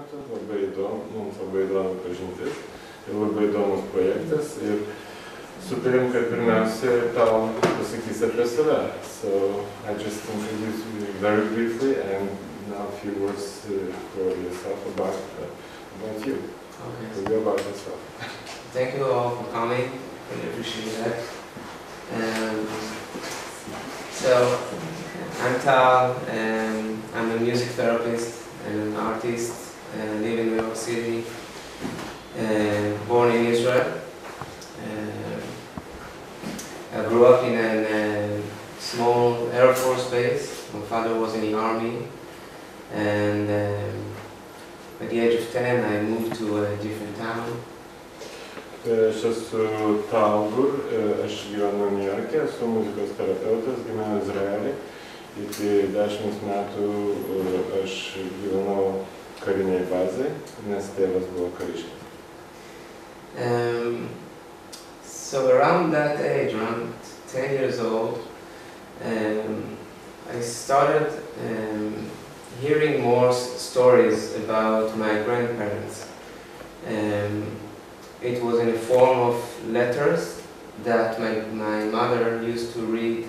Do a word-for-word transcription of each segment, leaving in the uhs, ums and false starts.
metu, labai įdomu, mums labai įdomu pažintis ir labai įdomus projektas. Ir sutarėm, kad pirmiausia tau pasakys apie save. So I just introduce you very briefly and now a few words for yourself about, about you. Okay. Tell me about yourself. Thank you all for coming. I really appreciate that. Um, so, I'm Tal, and I'm a music therapist and an artist, and I live in New York City, and born in Israel. And I grew up in a small Air Force base. My father was in the army, and um, at the age of ten, I moved to a different town. Aš esu Tal Gur, aš gyvenu Niujorke, esu muzikos terapeutas, gyvenu Izraelį. Iki dešimt metų aš gyvenau kariniai bazai, nes tėvas buvo kariškas. Um, so around that age, around ten years old, um, I started um, hearing more stories about my grandparents. Um, It was in the form of letters that my, my mother used to read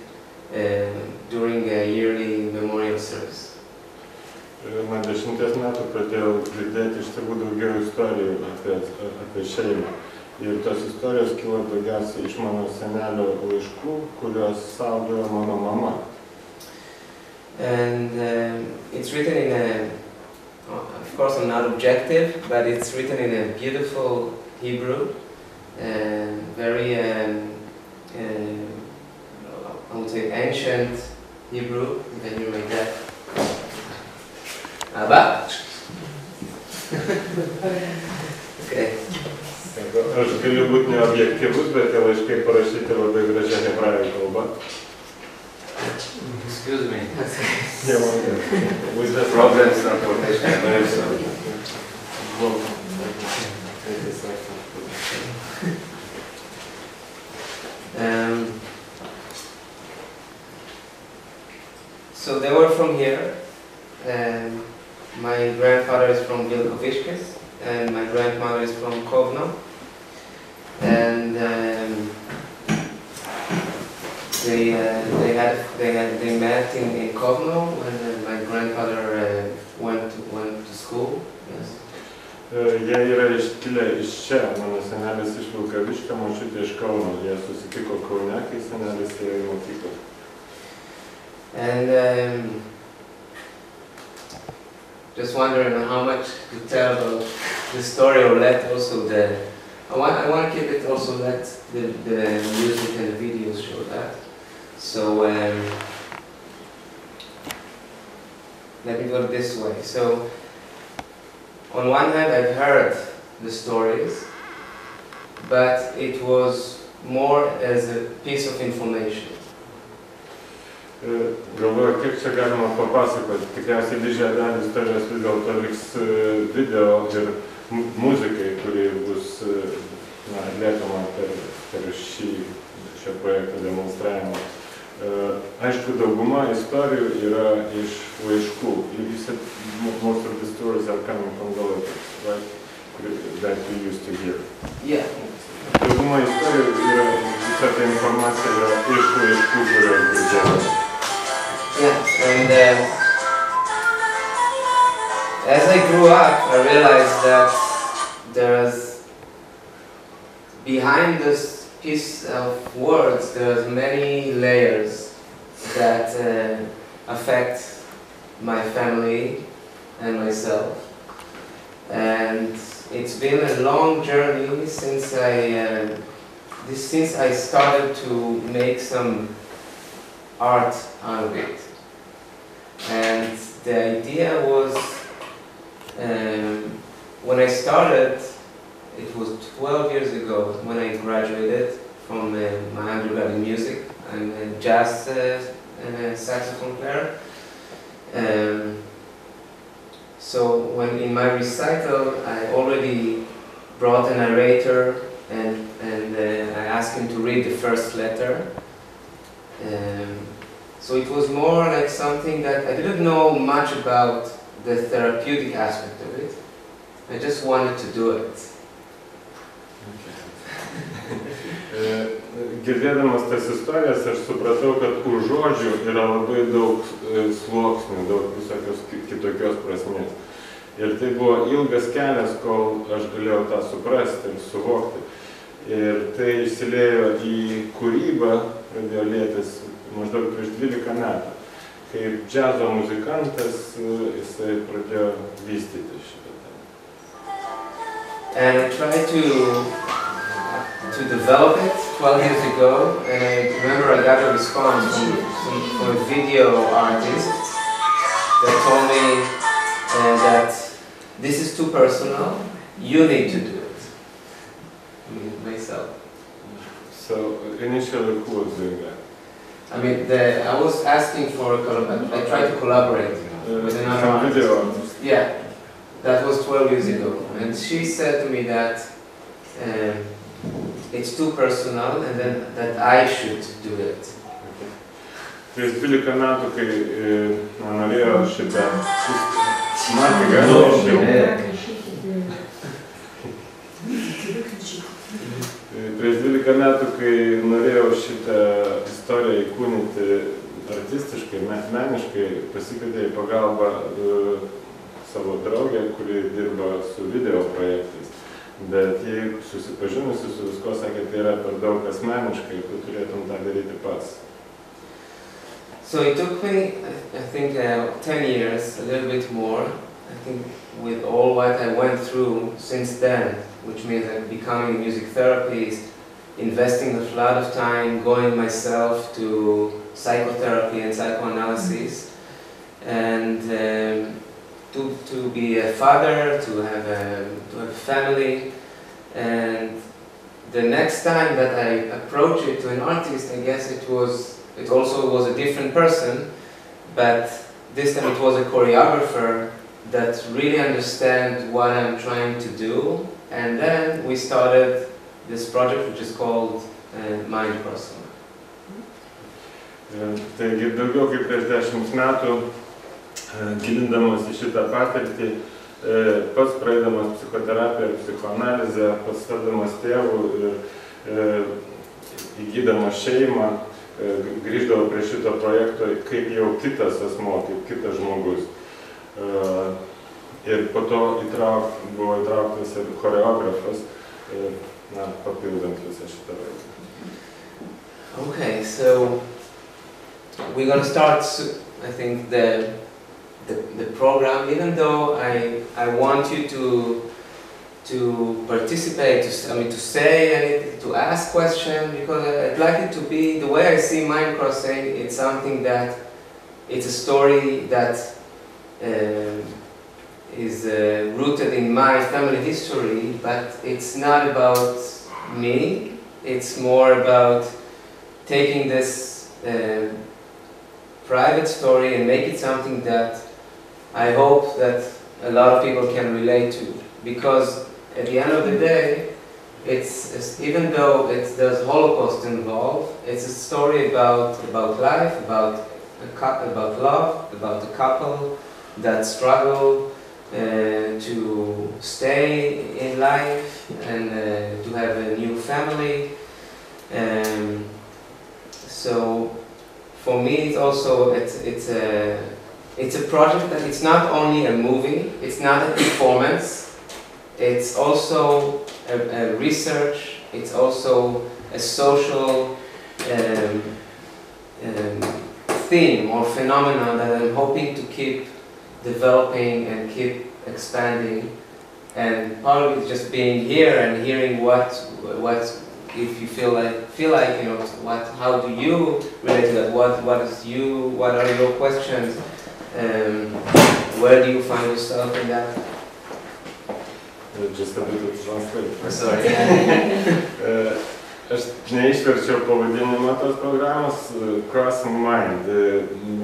uh, during a yearly memorial service. Nuo dešimties metų pradėjau girdėti iš tėvų daugiau istorijų apie, apie šeimą. Ir tos istorijos kilo daugiausiai iš mano senelio laiškų, kuriuos saugojo mano mama. And uh, it's written in a, of course I'm not objective, but it's written in a beautiful Hebrew, uh, very, um, uh, I would say, ancient Hebrew, if I knew my dad. Abba? Okay. Aš galiu būti neobjektyvus, bet tie laiškai parašyti labai gražią hebrajų kalbą. Excuse me. With the problems of transportation. Um, so they were from here. Um, my grandfather is from Vilkaviškės and my grandmother is from Kovno. And um, they uh, they had they had they met in, in Kovno when my grandfather uh, went to, went to school. Yes. Jie yra iškilę iš čia, mano senelis iš Vilkaviškio, močiutė iš Kauno. Jie susitiko Kaune, kai senelis ėjo į mokyklą. And um, just wondering how much to tell about the story or let also the I want I want to keep it also let the the music and the videos show that. So um, let me go this way. So. On one hand, I've heard the stories, but it was more as a piece of information. Galvoju, kaip čia galima papasakoti. Tikriausiai didžiąją dalį istorijos vis dėlto liks video ir muzikai, kuri bus atliekama per šį šio projekto demonstravimą. Aišku, dauguma istorijų yra iš laiškų. You said most of the stories are coming from the letters, right? That we used to hear. Yeah. Dauguma istorijų yra, visa ta informacija yra iš laiškų, kurios girdėjome. Yes, and uh, as I grew up, I realized that there's behind this piece of words, there's many layers that uh, affect my family and myself. And it's been a long journey since I uh, this, since I started to make some art out of it. And the idea was um, when I started. It was twelve years ago when I graduated from uh, my undergrad in music. I'm a jazz uh, uh, saxophone player. Um, so when in my recital, I already brought a narrator and, and uh, I asked him to read the first letter. Um, so it was more like something that I didn't know much about the therapeutic aspect of it. I just wanted to do it. Girdėdamas tas istorijas, aš supratau, kad už žodžių yra labai daug sluoksnių, daug visokios kitokios prasmės. Ir tai buvo ilgas kelias, kol aš galėjau tą suprasti ir suvokti. Ir tai išsiliejo į kūrybą, pradėjo lėtis maždaug prieš dvylika metų. Kaip džiazo muzikantas, jisai pradėjo vystyti šitą. And I tried to... to develop it twelve years ago, and I remember I got a response from, from a video artist that told me uh, that this is too personal, you need to do it. I mean, myself. So, initially who was doing that? I mean, the, I was asking for a collaboration, I tried to collaborate uh, with another artist. Video artist. Yeah, that was twelve years ago, and she said to me that uh, it's too personal, and then that I should do it. Prieš dvylika metų, kai man norėjo šitą matiką, prieš dvylika metų, kai norėjau šitą istoriją įkūnyti artistiškai, meniškai, pasikvietė į pagalbą savo draugę, kuri dirba su video projektais. Bet jei susipažinusi su visko, sakė, tai yra per daug asmeniškai, tu turėtum tą daryti pats. So it took me, I think, uh, ten years, a little bit more, I think, with all what I went through since then, which means I'm becoming a music therapist, investing a lot of time, going myself to psychotherapy and psychoanalysis, and um, To, to be a father, to have a, to have a family, and the next time that I approached it to an artist, I guess it was, it also was a different person, but this time it was a choreographer that really understand what I'm trying to do, and then we started this project which is called uh, Mind Crossing. Taigi daugiau kaip prieš dešimt metų, gilindamas į šitą patirtį, pats praeidamas psichoterapiją ir psichoanalizę, pats tapdamas tėvų ir įgydamas šeimą, grįždavo prie šito projekto kaip jau kitas asmo, kaip kitas žmogus. Ir po to buvo įtrauktas ir choreografas, papildant visą šitą veiklą. Okay, so we're going to start, I think, the The, the program, even though I, I want you to, to participate, to, I mean, to say anything, to ask questions, because I'd like it to be, the way I see Mind Crossing, it's something that, it's a story that uh, is uh, rooted in my family history, but it's not about me, it's more about taking this uh, private story and make it something that I hope that a lot of people can relate to, because at the end of the day, it's, it's even though it's, there's Holocaust involved, it's a story about about life, about a, about love, about a couple that struggle uh, to stay in life and uh, to have a new family. Um, so for me, it's also it's it's a. It's a project that it's not only a movie, it's not a performance, it's also a, a research, it's also a social um, um, theme or phenomenon that I'm hoping to keep developing and keep expanding. And part of it is just being here and hearing what, what if you feel like, feel like you know, what, how do you relate to that, what, what is you, what are your questions. Um, where do you find yourself in that? Just a bit of translation. Sorry. uh, aš neišverčiau pavadinimą tos programos, Crossing Mind.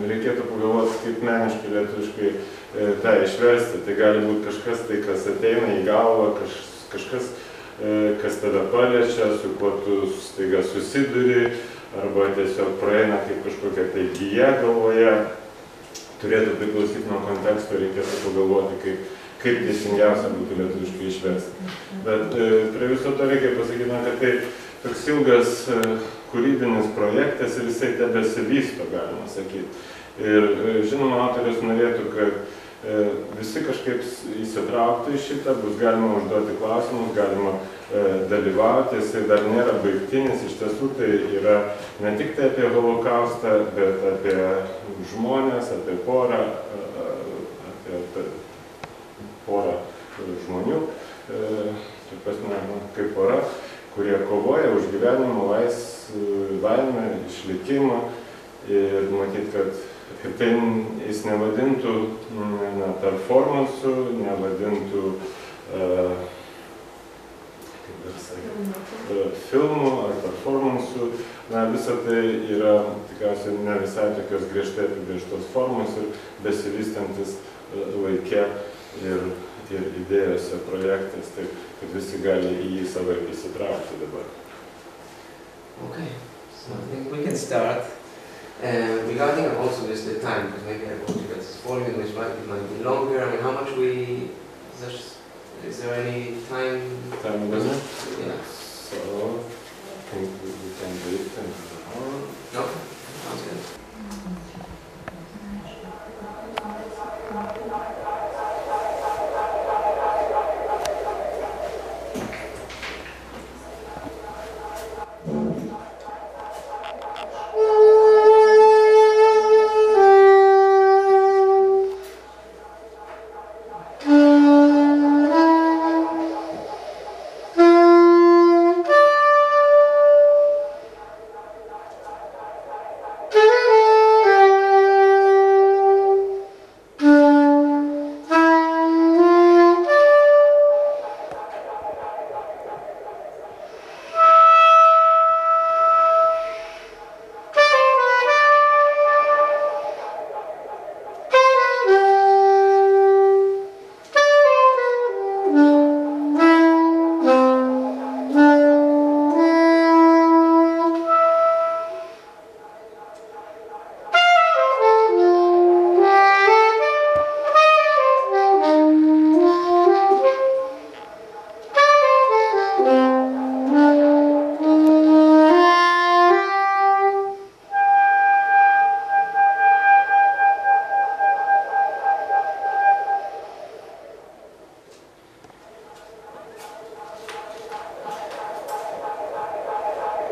Reikėtų pagalvoti, kaip meniškai, lietuviškai uh, tą išversti. Tai gali būti kažkas, tai, kas ateina į galvą, kaž, kažkas, uh, kas tada paliečia, su kuo tu staiga susiduri, arba tiesiog praeina kaip kažkokia tai gija galvoje. Turėtų priklausyti nuo konteksto, reikėtų pagalvoti, kaip, kaip teisingiausia būtų lietuviškai išversti. Bet prie viso to reikia pasakyti, kad tai toks ilgas kūrybinis projektas ir jisai tebesivysto, galima sakyti. Ir žinoma, autorius norėtų, kad visi kažkaip įsitrauktų į šitą, bus galima užduoti klausimus, galima dalyvauti, jisai dar nėra baigtinis, iš tiesų tai yra ne tik tai apie holokaustą, bet apie žmonės, apie porą, apie porą žmonių, kaip pora, kurie kovoja už gyvenimo laimę, išlikimą ir matyt, kad tai jis nevadintų performansų, nevadintų filmų ar performansų. Na, visą tai yra tikriausiai ne visai tokios griežtai apibrėžtos formos ir besivystantis laike ir idėjose projektas, taip, kad visi gali į jį savo įsitraukti dabar. Ok, so I think we can start. Uh, regarding also this the time, because maybe I want to get this volume, which might be longer. I mean, how much we... Is there any time? Time limit? Yeah. So, I think we can do it in an hour. No? Sounds good.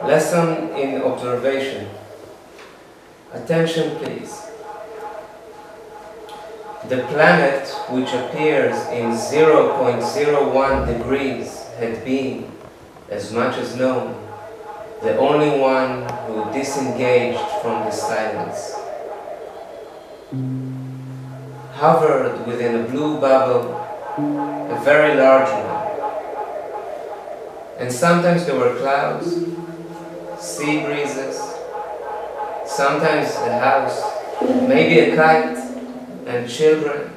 Lesson in observation. Attention, please. The planet which appears in zero point zero one degrees had been, as much as known, the only one who disengaged from the silence. Hovered within a blue bubble, a very large one. And sometimes there were clouds, sea breezes, sometimes a house, maybe a kite, and children,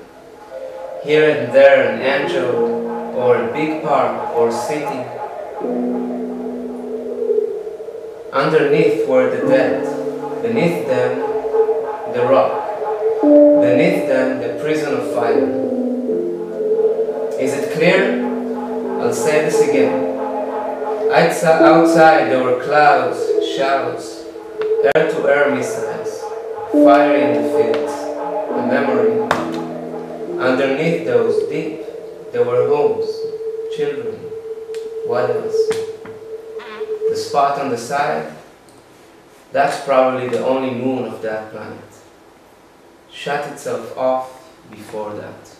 here and there an angel, or a big park, or city. Underneath were the dead, beneath them the rock, beneath them the prison of fire. Is it clear? I'll say this again. Outside there were clouds, shouts, air-to-air missiles, fire in the fields, a memory. Underneath those deep, there were homes, children, what else? The spot on the side, that's probably the only moon of that planet. Shut itself off before that.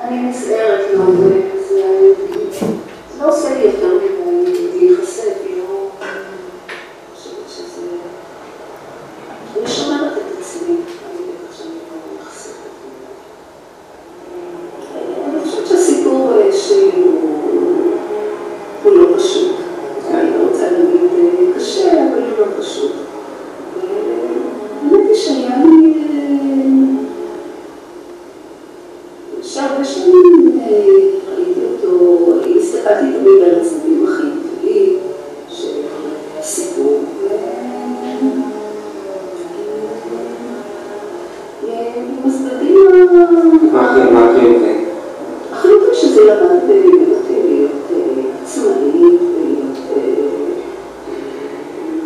אני מסערת, לא עושה לי יותר מדי. מה חיובי? החיובי שזה ירד להיות עצמאית ולהיות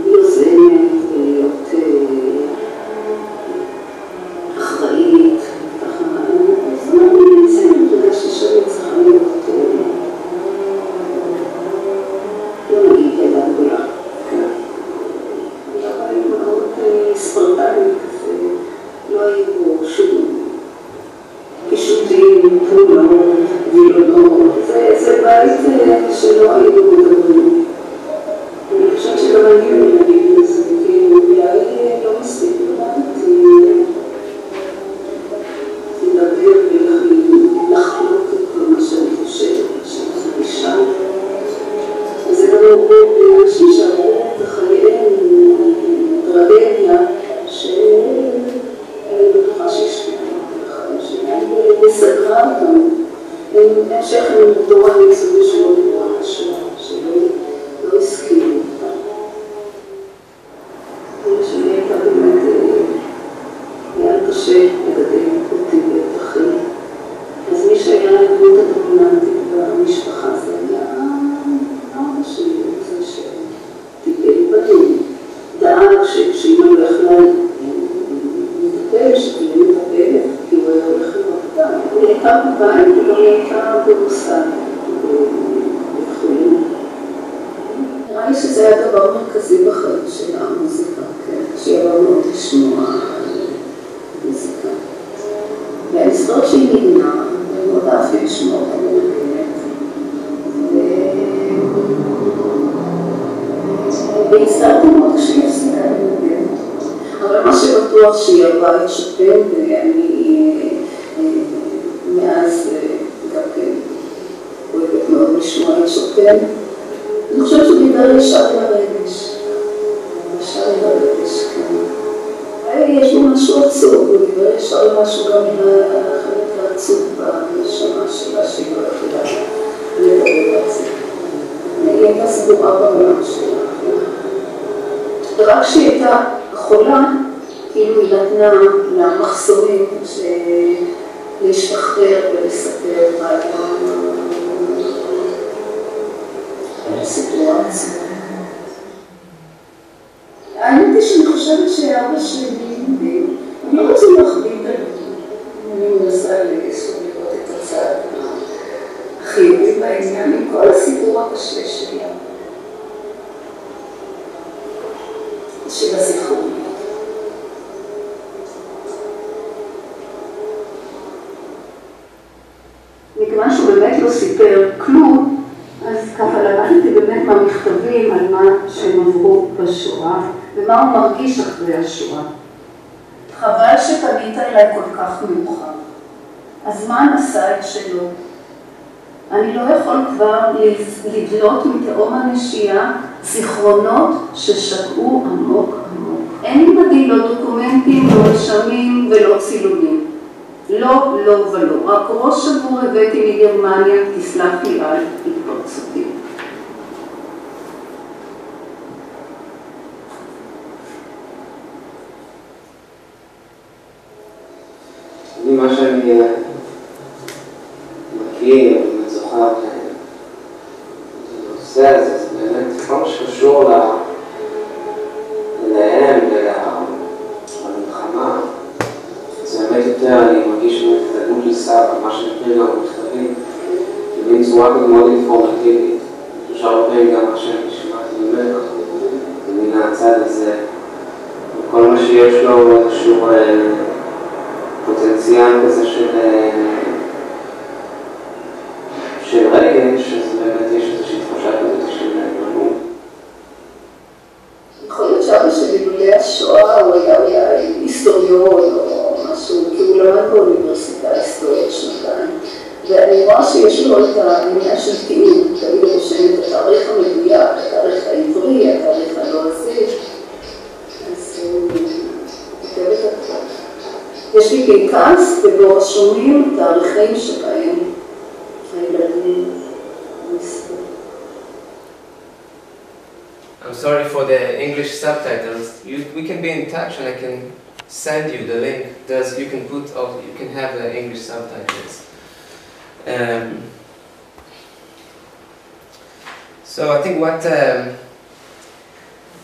יוזמת ולהיות אחראית. אז אני בעצם בגלל ששאלה צריכה להיות לא נגיד אלא גדולה. אבל מאוד ספרטנית כזה, לא היו שום פישוטים, פעולות, וילונות. זה בית שלא היו מדברים. אני חושבת שגם אני מנהלים לזה, כי אולי לא מספיק לבנתי לדבר ולחלוק את כל מה שאני חושבת, שזה אישה. וזה גם הרבה אנשים שעברו בחייהם טרגדיה, שאני בטוחה שהשפיעה אותך, שאני מסגרה אותם. הם המשך לדור הניצובי שלא נדבר על השואה, שלא הסכימו אותם. ושאני הייתה באמת היה קשה לגדל אותי ואת אחי. אז מי שהיה הדמות הדומיננטית במשפחה זה היה אבא שלי, זה שטיפל בנים. דאג שכשאם הוא יכלה מטפל, שתהיה מטפלת, כי הוא היה הולך לבקדם. היא הייתה בבית, היא לא הייתה במוסד, בבחורים. נראה לי שזה היה דבר מרכזי בחיים של המוזיקה, שיעברנו לשמוע מוזיקה. ואני זוכרת שהיא נגנה, ואני עוד אהבתי לשמוע אותה מנגנת. והצטעתי מאוד כשהיא הפסיקה לנגן. אבל מה שבטוח שהיא עברה את שופן, ואני מאז גם כן אוהבת מאוד לשמוע את שופן. אני חושבת שדיבר ישר לרגש. ישר לרגש, כן. יש לו משהו עצוב, הוא דיבר ישר למשהו גם מהחלק העצוב בנשמה שלה, שהיא לא יכולה לדבר על זה. היא הייתה סגורה בעולם שלה. רק כשהיא הייתה חולה, כאילו היא נתנה למחסומים להשתחרר ולספר על הסיטואציה. האמת היא שאני חושבת שאבא שלי, אני לא רוצה להחביד על זה, אני מנסה לראות את הצד החיובי בעניין עם כל הסיפור הקשה שלי. של הזיכרון. מכיוון שהוא באמת לא סיפר כלום, אז ככה לקחתי באמת מהמכתבים על מה שהם עברו בשואה, ומה הוא מרגיש אחרי השואה. חבל שפנית אליי כל כך מאוחר. הזמן עשה את שלו. אני לא יכול כבר לדלות מתהום הנשייה זיכרונות ששקעו עמוק עמוק. אין בדי לא דוקומנטים, לא רשמים ולא צילומים. לא, לא ולא. רק ראש שבור הבאתי מגרמניה, תסלח לי על התפרצותי. אני מה שאני מכיר, אני זוכר את הנושא הזה, זה באמת כל מה שקשור אליהם ולמלחמה. זה באמת יותר, אני מרגיש את הדמות של סבא, מה שנקרא גם מכתבים, כבין צורה כזו מאוד אינפורמטיבית. אני חושב הרבה גם מה שאני שמעתי ממך, ומן הצד הזה, כל מה שיש לו איזשהו פוטנציאל כזה של של רגש, שזה באמת יש איזושהי תחושה כזאת של רגום. יכול להיות שאבא שלי לולא השואה, הוא היה היסטוריון או משהו, כי הוא למד באוניברסיטה ההיסטוריה שנתיים. ואני רואה שיש לו את העניין של תיעוד, תמיד הוא משנה את התאריך המדויק, התאריך העברי, התאריך הלועזי. אז הוא כותב את התאריך. יש לי קינקס ובו רשומים תאריכים שבהם I'm sorry for the English subtitles. You, we can be in touch and I can send you the link. Thus, you can put up, you can have the English subtitles. Um, so I think what um,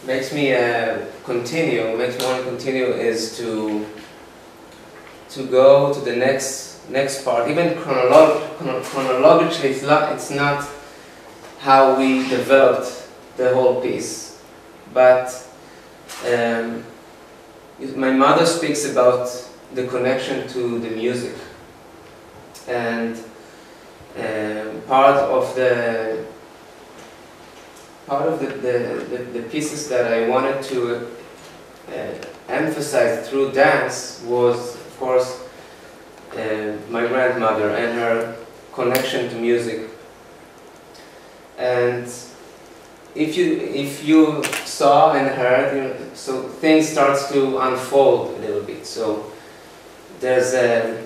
makes me uh, continue, makes me want to continue, is to to go to the next next part. Even chronolog chronologically, it's not, it's not how we developed the whole piece, but. Um, My mother speaks about the connection to the music, and um, part of the part of the, the, the, the pieces that I wanted to uh, emphasize through dance was, of course, uh, my grandmother and her connection to music. And If you if you saw and heard, you know, so things starts to unfold a little bit. So there's a,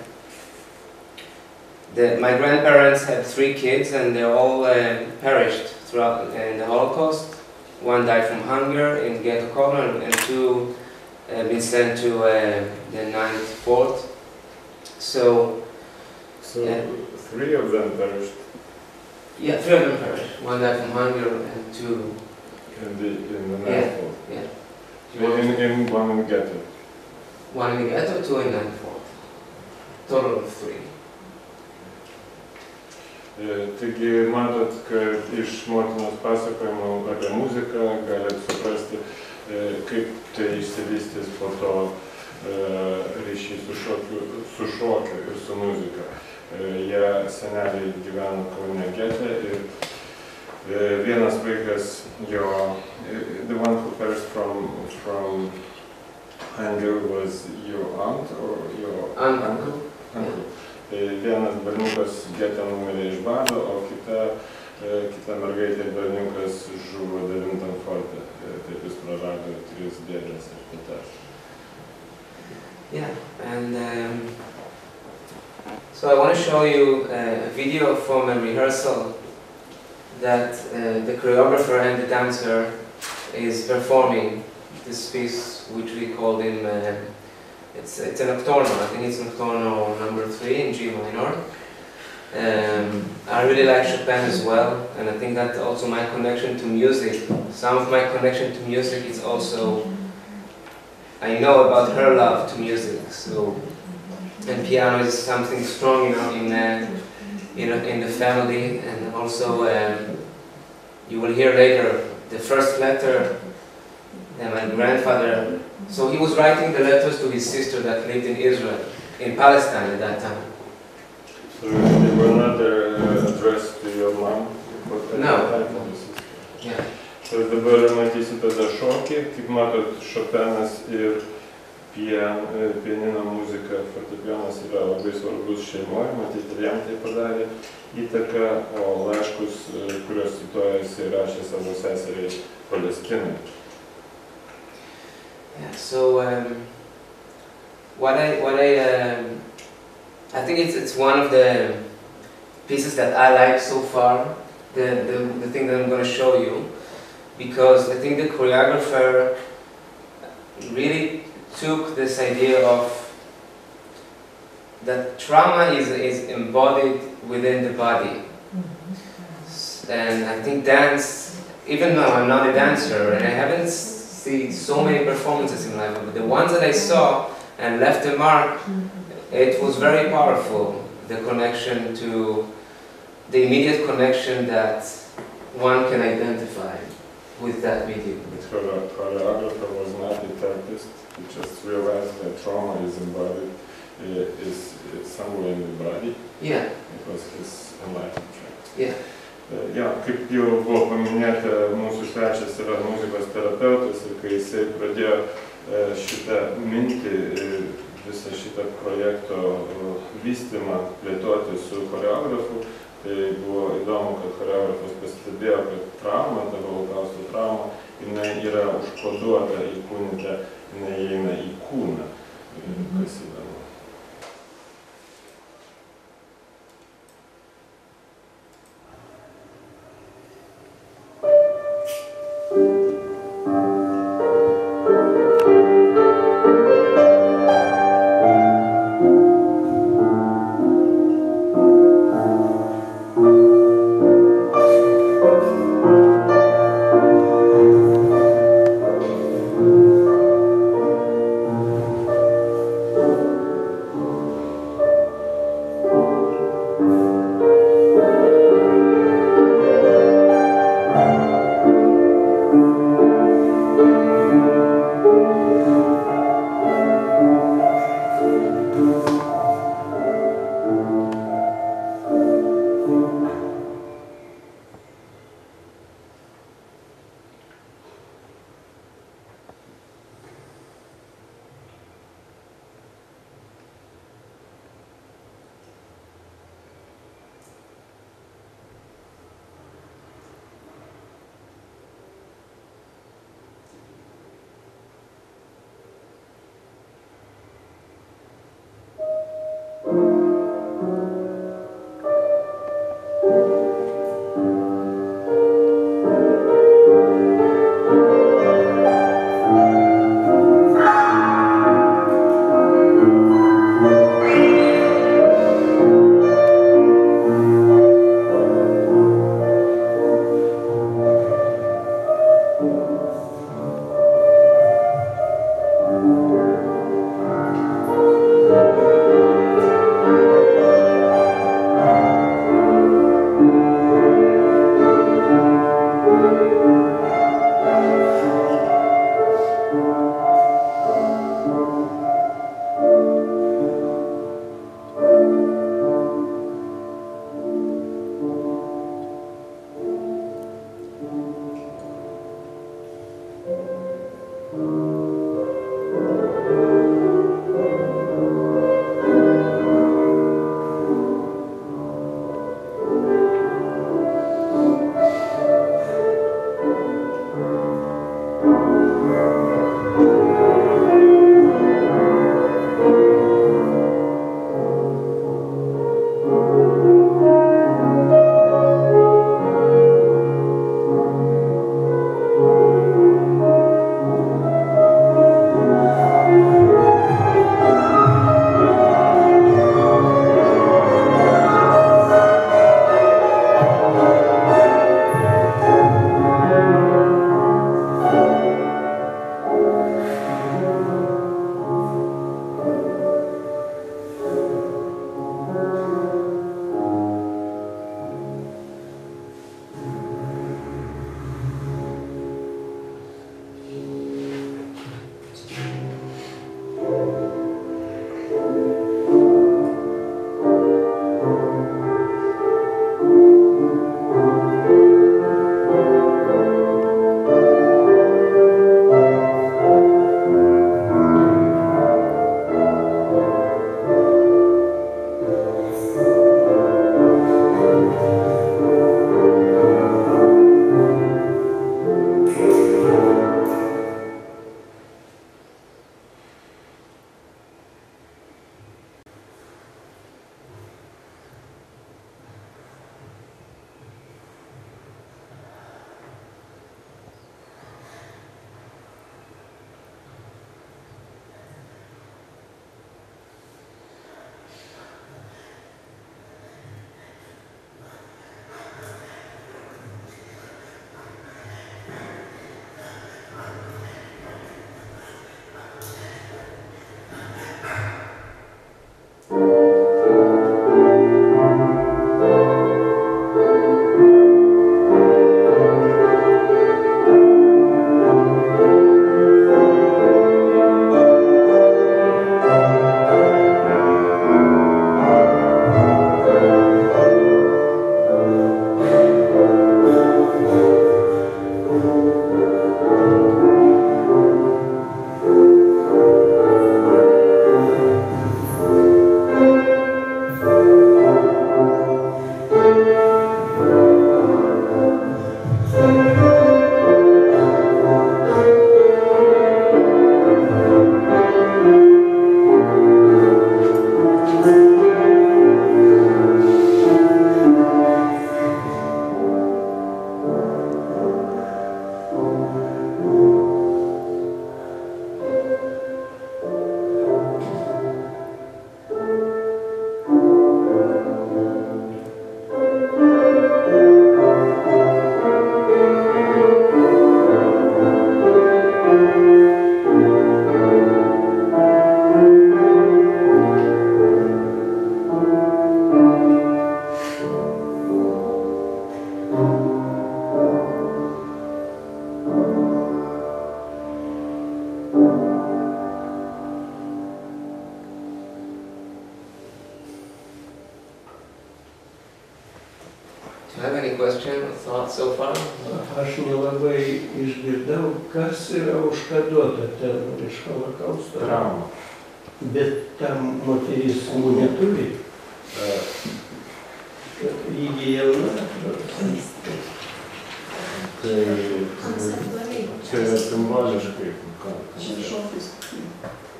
the, my grandparents had three kids, and they all uh, perished throughout uh, the Holocaust. One died from hunger in Ghetto Kovno, and, and two uh, been sent to uh, the ninth Fort. So, so uh, three of them perished. Yeah, three of them perished. One died from hunger and two... In the, in the ninth Fort? Yeah, yeah. In, in, in one in the ghetto? One in the ghetto, two in the ninth Fort. Total of three. Taigi, matot, kad iš motinos pasakojimo apie muziką galit suprasti, kaip tai išsivystys po to ryšys su šokiu ir su muzika. Jie seneliai gyveno Kaune gete ir vienas vaikas jo, the one who perished from, from hunger was your aunt or your uncle? Uncle. Vienas berniukas gete numirė iš bado, o kita, kita mergaitė berniukas žuvo devintam forte. Taip jis prarado tris dėdės ir tetas. Yeah, and um... So I want to show you a video from a rehearsal that uh, the choreographer and the dancer is performing this piece, which we called in uh, it's it's a nocturno. I think it's nocturno number three in G minor. Um, I really like Chopin as well, and I think that also my connection to music. Some of my connection to music is also I know about her love to music. So. And piano is something strong, you know, in uh, in, in the family, and also um, you will hear later the first letter. And my grandfather, so he was writing the letters to his sister that lived in Israel, in Palestine at that time. So they were not uh, addressed to your mom? No. Yeah. So the dabar matysi tada šokį, kaip matot, Chopinas ir pianino muzika, fortepionas yra labai svarbus šeimoje, matyti, jam tai padarė įtaką, o laiškus, kurios situojasi, rašė savo seseriai Palestinai. So, um, what I, what I, um, I think it's, it's one of the pieces that I like so far, the, the, the thing that I'm going to show you, because I think the choreographer really took this idea of that trauma is, is embodied within the body. And I think dance, even though I'm not a dancer and I haven't seen so many performances in life, but the ones that I saw and left a mark, it was very powerful, the connection to, the immediate connection that one can identify with that video. The choreographer was not a therapist. You just realize that trauma is embodied, uh, is, is somewhere in the body. Yeah. It was his enlightened track. Yeah. Uh, yeah, kaip jau buvo paminėta, mūsų svečias yra muzikos terapeutas, ir kai jisai pradėjo uh, šitą mintį, visą šitą projekto uh, vystymą plėtoti su choreografu, tai buvo įdomu, kad choreografas pastebėjo, kad trauma, ta holokausto trauma, jinai yra užkoduota, įkūnyta. Mm-hmm.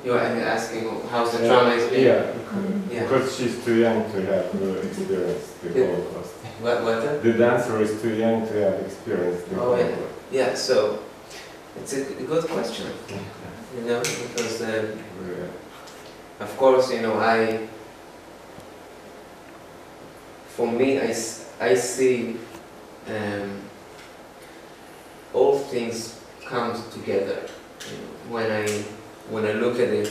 You're asking how's the trauma is being? Yeah, Yeah. Because she's too young to have uh, experience the Holocaust. What? What? The dancer is too young to have experience the oh, Holocaust. Yeah. yeah, so it's a good question, you know, because uh, yeah. of course, you know, I, for me, I, I see um, all things come together, you know, when I when I look at it.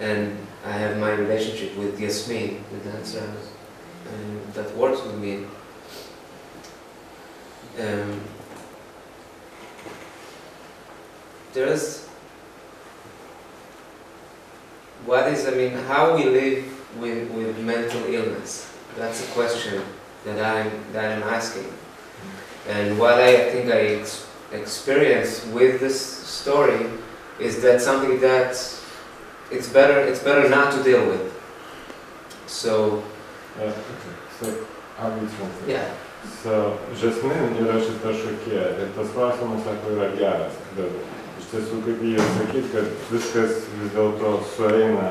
And I have my relationship with Yasmin, the dancer um, that works with me. Um, there's what is, I mean, how we live with, with mental illness. That's a question that I'm, that I'm asking. And what I think I ex experience with this story is that something that It's better. It's better not to deal with. So. Uh, okay. So I will translate. Yeah. So Jasmine yra šita šokėja ir tas klausimas, sako, yra geras. Bet iš tiesų, kaip jie sakyt, kad viskas vis dėlto sueina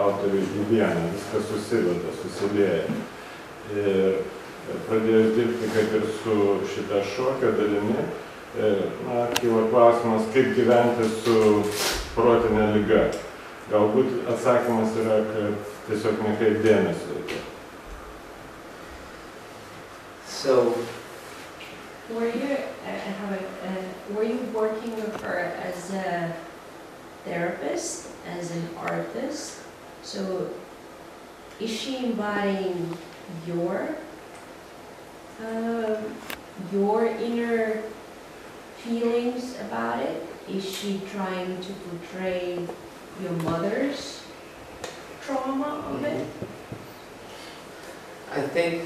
autoriui į vieną, viskas susiveda, susilieja. Ir pradėjus dirbti kaip ir su šita šokio dalimi, na, kyla klausimas, kaip gyventi su protinė liga. Galbūt atsakymas yra, kad tiesiog nekreipti dėmesio. So, were you, I have a, uh, were you working with her as a therapist, as an artist? So, is she embodying your, uh, your inner feelings about it? Is she trying to portray your mother's trauma of it? I think,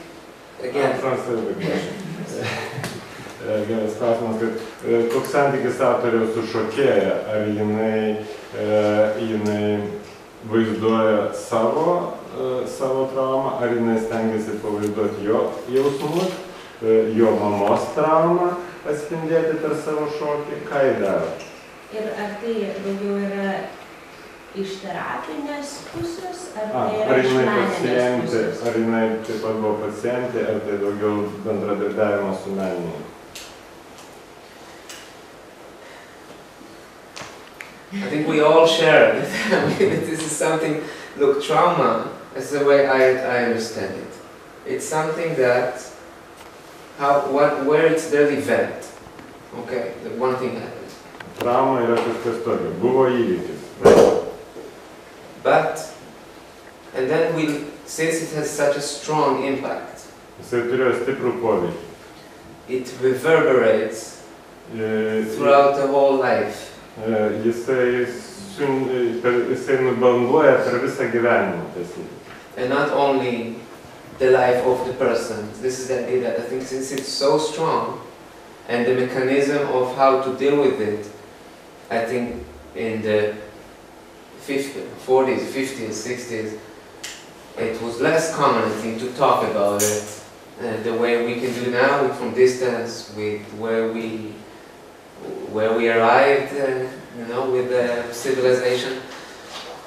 again, I'll translate the question. Vienas klausimas, kad koks santykis autoriaus su šokėja, ar jinai, jinai vaizduoja savo, savo traumą, ar jinai stengiasi pavaizduoti jo jausmus, jo mamos traumą atspindėti per savo šokį, ką jį daro? Ir ar tai daugiau yra iš terapinės pusės, ar tai yra iš meninės pusės? Ar jinai taip pat buvo pacientė, ar tai daugiau bendradarbiavimo su menininku? I think we all share it. I mean, this is something, look, trauma is the way I, I understand it. It's something that, how, what, where it's the event. Okay, the one thing happened. Trauma yra kažkas tokio, buvo įvykis. Right. But, and then we, since it has such a strong impact, it reverberates throughout the whole life. And not only the life of the person. This is the idea that I think since it's so strong, and the mechanism of how to deal with it, I think in the forties, fifties, sixties, it was less common, I think, to talk about it uh, the way we can do now, from distance, with where we where we arrived, uh, you know, with the civilization.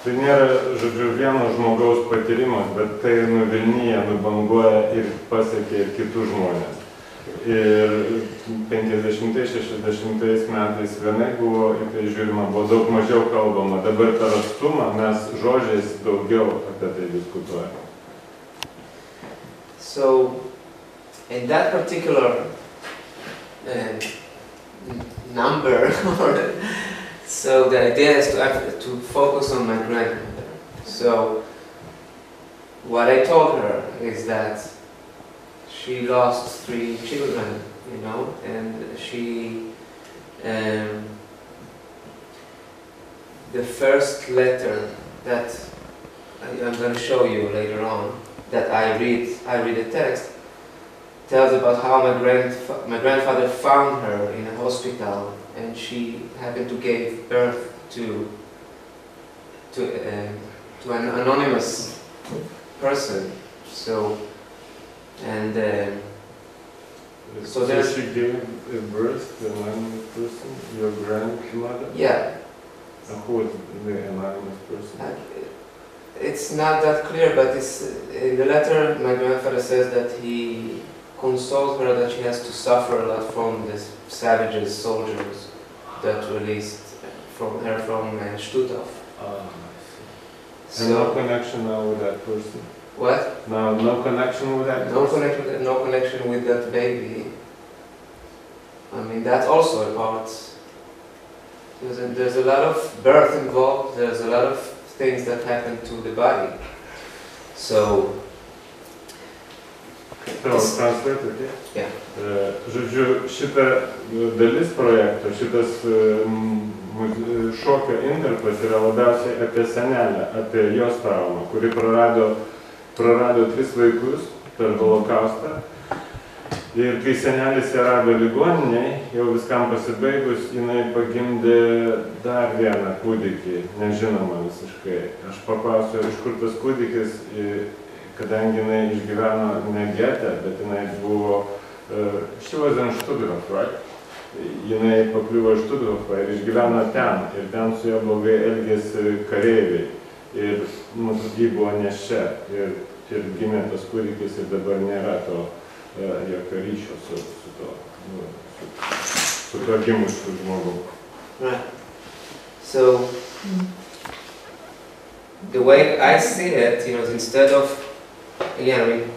Tai nėra, žodžiu, vieno žmogaus patyrimas, bet tai nuvilnyje, nubanguoja ir pasiekia ir kitų žmonės. Ir penkiasdešimtais, šešiasdešimtais metais vienai buvo į tai žiūrima, buvo daug mažiau kalbama. Dabar per atstumą mes žodžiais daugiau apie tai diskutuojame. So, in that particular uh, number, so the idea is to, to focus on my grandmother. So, what I told her is that she lost three children, you know, and she, um, the first letter that I, I'm going to show you later on, that I read, I read the text, tells about how my, grandf my grandfather found her in a hospital, and she happened to give birth to, to, uh, to an anonymous person, so. And um, so, so she gave birth to an anonymous person, your grandmother? Yeah. And who was the anonymous person? Uh, It's not that clear, but it's, in the letter my grandfather says that he consoles her that she has to suffer a lot from these savages, soldiers that released from her from uh, Stutthof. Oh, so and no connection now with that person? What? No, no connection with that no person? Connection, no connection with that baby. I mean, that's also a part. There's a, there's a lot of birth involved, there's a lot of things that happen to the body. So... Translated, yeah. Yeah. Žodžiu, šita dalis projekto, šitas šokio intarpas yra labiausiai apie senelę, apie jos traumą, kuri prarado, prarado tris vaikus per holokaustą. Ir kai senelis yra ligoninėje, jau viskam pasibaigus, jinai pagimdė dar vieną kūdikį, nežinomą visiškai. Aš paklausiau, iš kur tas kūdikis, kadangi jinai išgyveno ne gete, bet jinai buvo... She was in Stutthof, right? Jinai pakliuvo į Stutthof ir išgyveno ten, ir ten su jo blogai elgėsi kareiviai. Ir ji buvo neščia, ir gimė tas kūdikis, ir dabar nėra to jokio ryšio su to gimusiu žmogu. So, the way I see it, you know, instead of, again, I mean,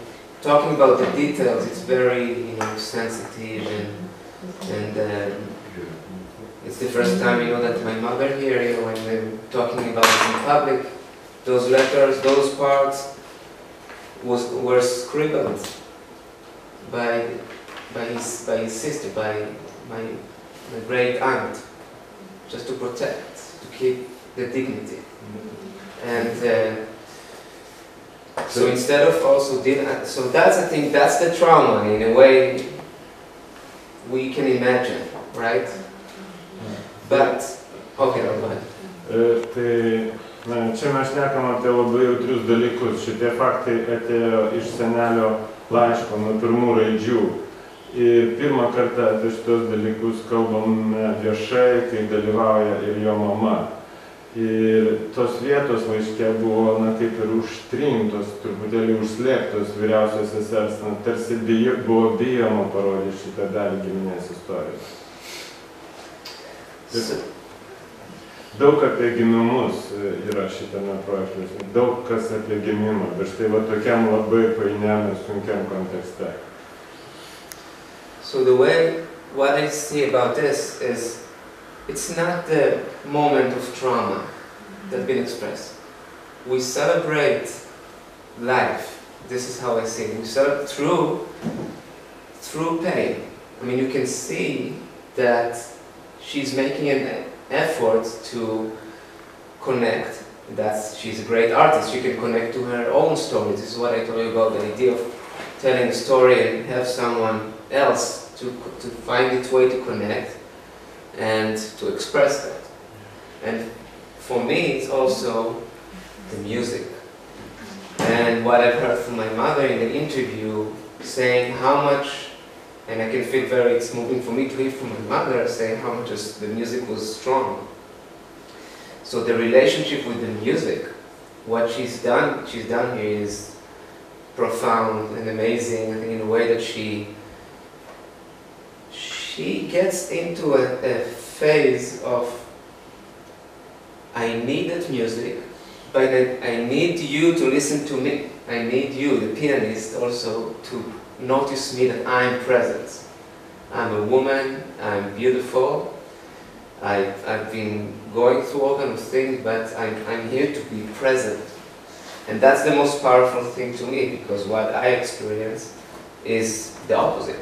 talking about the details, it's very, you know, sensitive, and, and uh, it's the first time, you know, that my mother here, you know, when they're talking about it in public, those letters, those parts was, were scribbled. By, by, his, by his sister, by my, my great aunt, just to protect, to keep the dignity. Mm-hmm. And uh, so instead of also, so that's, I think, that's the trauma in a way we can imagine, right? Mm-hmm. But, okay, don't mind. Uh, Na, čia mes nekam apie labai jautrius dalykus. Šitie faktai atėjo iš senelio laiško nuo pirmų raidžių. Ir pirmą kartą apie šitos dalykus kalbame viešai, kai dalyvauja ir jo mama. Ir tos vietos laiške buvo, na, kaip ir užtrintos, truputėlį užslėptos vyriausios sesers. Na, tarsi buvo bijoma parodyti šitą dalį giminės istorijos. Daug apie gimimus yra šitame projekte, daug kas apie gimimą, bet štai va tokiam labai painiam ir sunkiam kontekste. So the way, what I see about this is, it's not the moment of trauma that's been expressed. We celebrate life, this is how I see it, we celebrate through, through pain. I mean, you can see that she's making an efforts to connect. That's, she's a great artist, she can connect to her own story. This is what I told you about the idea of telling a story and have someone else to, to find its way to connect and to express that. And for me it's also the music. And what I've heard from my mother in the interview saying how much, and I can feel very, it's moving for me to hear from my mother saying how much the music was strong. So the relationship with the music, what she's done, she's done here is profound and amazing. I think in a way that she she gets into a, a phase of I need that music, but I need you to listen to me. I need you, the pianist, also to notice me that I'm present. I'm a woman, I'm beautiful, I've, I've been going through all kinds of things, but I'm, I'm here to be present. And that's the most powerful thing to me, because what I experience is the opposite.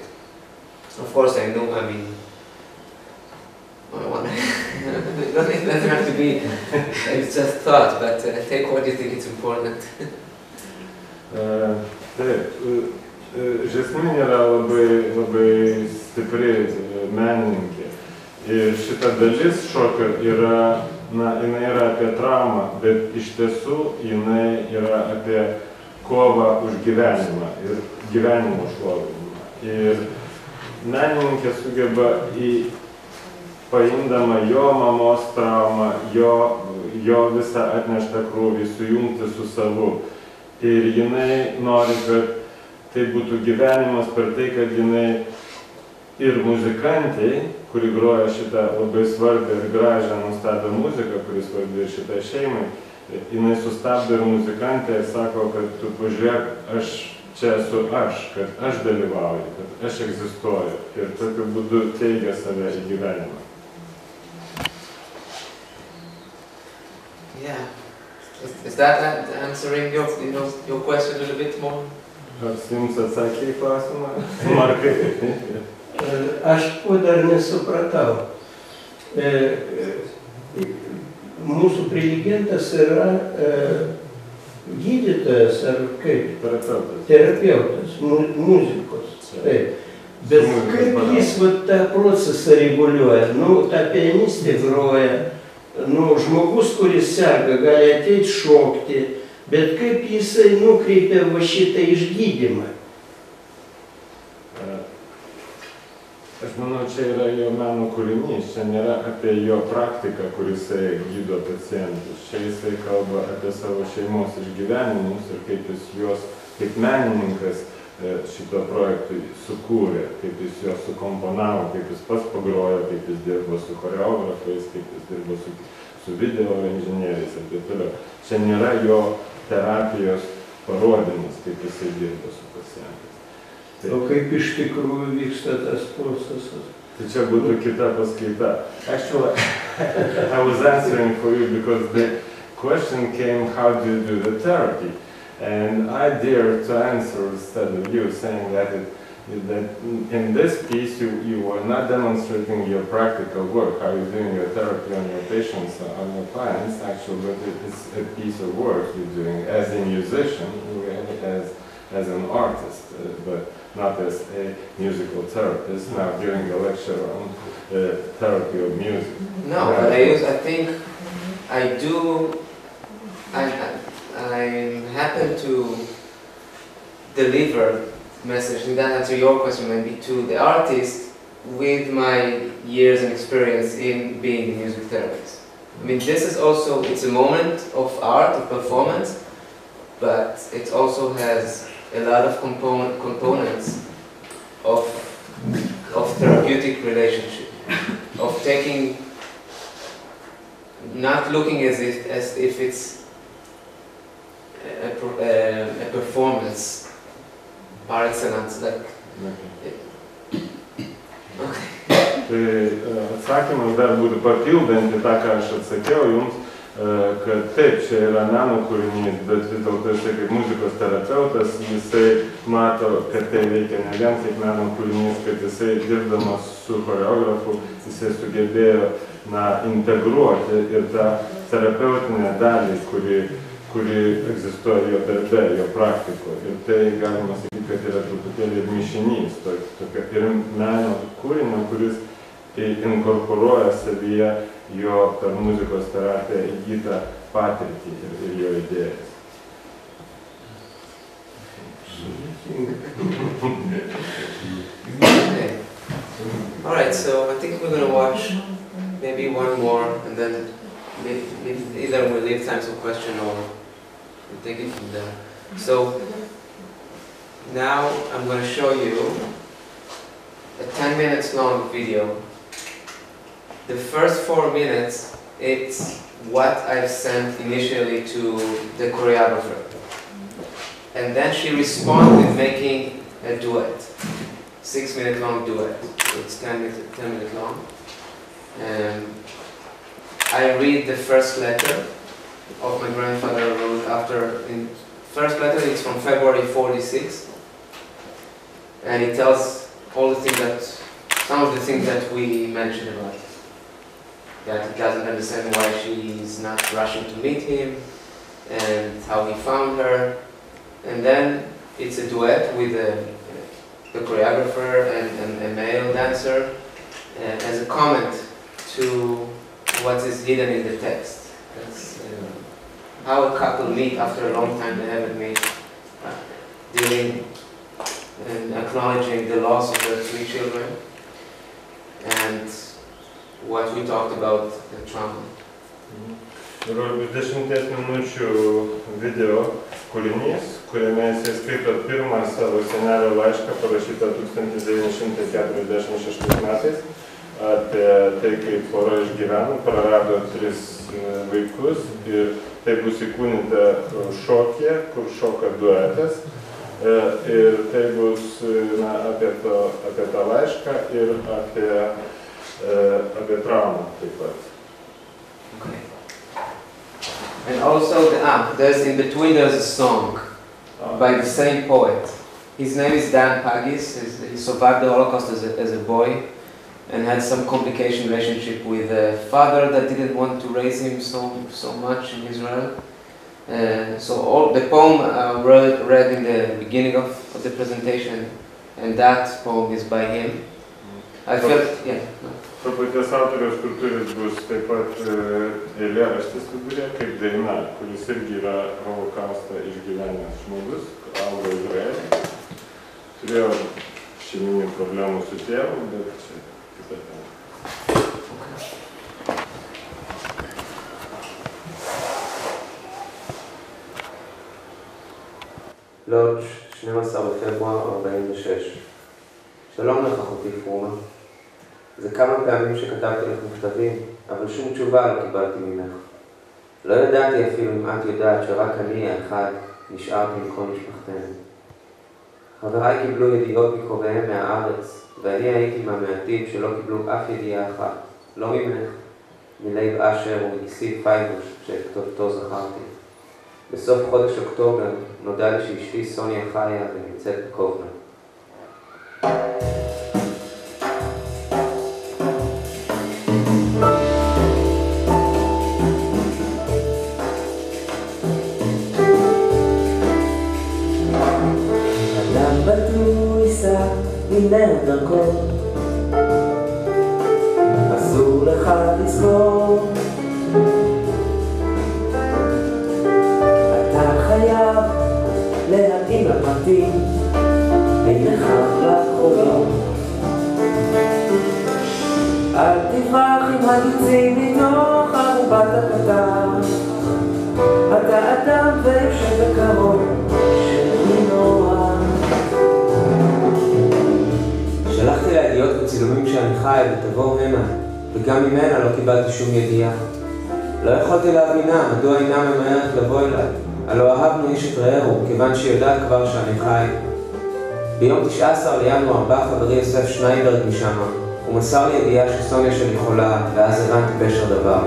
Of course I know, I mean, I don't have to be, it's just thought, but uh, take what you think is important. uh, the, uh, Yasmin yra labai, labai stipri menininkė ir šita dalis šokio yra, na, jinai yra apie traumą, bet iš tiesų jinai yra apie kovą už gyvenimą ir gyvenimo šlovinimą. Ir menininkė sugeba į paimdama jo mamos traumą, jo, jo visą atneštą krūvį, sujungti su savu. Ir jinai nori, kad tai būtų gyvenimas per tai, kad jinai ir muzikantai, kuri groja šitą labai svarbią ir gražią nuostabią muziką, kuri svarbi ir šitai šeimai, jinai sustabdo ir muzikantai ir sako, kad tu pažiūrėk, aš čia esu aš, kad aš dalyvauju, kad aš egzistuoju ir tokiu būdu teigia save į gyvenimą. Yeah. Is, is that answering your, you know, your question a little bit more? Aš jums atsakė į klausimą? Markai. Aš ko dar nesupratau. Mūsų prelegentas yra gydytojas ar kaip? Terapeutas, muzikos. Bet kaip jis tą procesą reguliuoja? Nu, ta pianistė groja, nu, žmogus, kuris serga, gali ateiti šokti, bet kaip jisai nukreipia va šitą išgydymą? Aš manau, čia yra jo meno kūrinys, čia nėra apie jo praktiką, kuris gydo pacientus. Čia jisai kalba apie savo šeimos išgyvenimus ir kaip jis juos, kaip menininkas šito projektui sukūrė, kaip jis juos sukomponavo, kaip jis pats pagrojo, kaip jis dirbo su choreografais, kaip jis dirbo su, su video inžinieriais ir taip toliau. Čia nėra jo terapijos parodymas, kaip jisai dirbo su pacientais. O kaip iš tikrųjų vyksta tas procesas? Tai čia būtų kita paskaita. Actually, I was answering for you because the question came, how do you do the therapy? And I dare to answer instead of you saying that, it, that in this piece you, you are not demonstrating your practical work, how you're doing your therapy on your patients, on your clients, actually, but it's a piece of work you're doing as a musician, as, as an artist, uh, but not as a musical therapist, now during a lecture on uh, therapy of music. No, but I, use, I think I do, I, I happen to deliver message, in that answer your question maybe, to the artist with my years and experience in being a music therapist. I mean, this is also, it's a moment of art, of performance, but it also has a lot of component, components of, of therapeutic relationship, of taking, not looking as if, as if it's a, a, a performance par excellence, like... Okay. Atsakymas dar būtų papildantį tą, ką aš atsakiau jums, kad taip, čia yra meno kūrinys, bet vis dėlto jisai kaip muzikos terapeutas, jisai mato, kad tai veikia ne vien kaip meno kūrinys, kad jisai dirbdamas su choreografu, jisai sugebėjo na, integruoti ir tą terapeutinę dalį, kuri, kuri egzistuoja jo darbe, jo praktikoje. Ir tai galima sakyti, kad yra truputėlį mišinys, tokia ir meno kūrinio, kuris inkorporuoja savyje jo per muzikos terapiją įgytą patirtį ir, ir jo idėjas. Okay. All right, so I think we're going to watch maybe one more and then leave, leave, either we'll leave time for question or we'll take it from there. So now I'm going to show you a ten minutes long video. The first four minutes, it's what I've sent initially to the choreographer. And then she responds with making a duet, six minute long duet. So it's ten minutes long. Um, I read the first letter of my grandfather wrote after, in first letter it's from February forty-six. And it tells all the things that, some of the things that we mentioned about. That he doesn't understand why she's not rushing to meet him, and how he found her. And then it's a duet with a, the choreographer and, and a male dancer, and as a comment to what is hidden in the text. That's uh, how a couple meet after a long time they haven't met, uh, dealing and acknowledging the loss of their three children. And what we talked about the trauma. dvidešimties minučių video kūrinys, kuriame jis skaito pirmą savo senelio laišką parašytą tūkstantis devyni šimtai keturiasdešimt šeštais metais apie tai, kaip pora išgyveno, prarado tris vaikus ir tai bus įkūnyta šokyje, kur šoka duetas. Ir tai bus na, apie, to, apie tą laišką ir apie, apie traumą taip pat. Okay. And also, the, ah, there's in between there's a song by the same poet. His name is Dan Pagis. He's, he survived the Holocaust as a, as a boy and had some complicated relationship with a father that didn't want to raise him so, so much in Israel. Uh, so all the poem I read, read in the beginning of, of the presentation, and that poem is by him. I felt, yeah. To paties autoriaus, kur turis bus taip pat eilėraštis viduryje, kaip daina, kuris irgi yra holokaustą išgyvenęs žmogus, augo Izraelį, turėjo šeiminių problemų su tėvu, bet čia kita tema. Lodž, שנים עשר בפברואר ארבעים ושש. שלום לך, אחותי פרומה. זה כמה פעמים שכתבתי לך מכתבים, אבל שום תשובה לא קיבלתי ממך. לא ידעתי אפילו אם את יודעת שרק אני האחד נשארתי מכל משפחתנו. חבריי קיבלו ידיעות מקוריהם מהארץ, ואני הייתי מהמעטים שלא קיבלו אף ידיעה אחת, לא ממך, מלב אשר ומגיסי פייבוש שכתובתו זכרתי. בסוף חודש אוקטובר נודע לי שאשתי סוניה חיה ונמצאת בקובנו. מנהל דרכו אסור לך לזכור אתה חייב להתאים לפרטים בינך לחורים אל תברח עם הגיצים מתוך ארובת הקטר אתה אדם ויושב בקרוב של מנוע שלחתי לידיעות וצילומים שאני חי ותבואו המה, וגם ממנה לא קיבלתי שום ידיעה. לא יכולתי להבינה מדוע אינה ממהרת לבוא אליי, הלא אהבנו איש את רעהו, כיוון שיודעת כבר שאני חי. ביום תשעה עשר לינואר בא חברי יוסף שנייברג משם, הוא מסר לי ידיעה שסוניה שלי חולה, ואז הבנתי פשר דבר.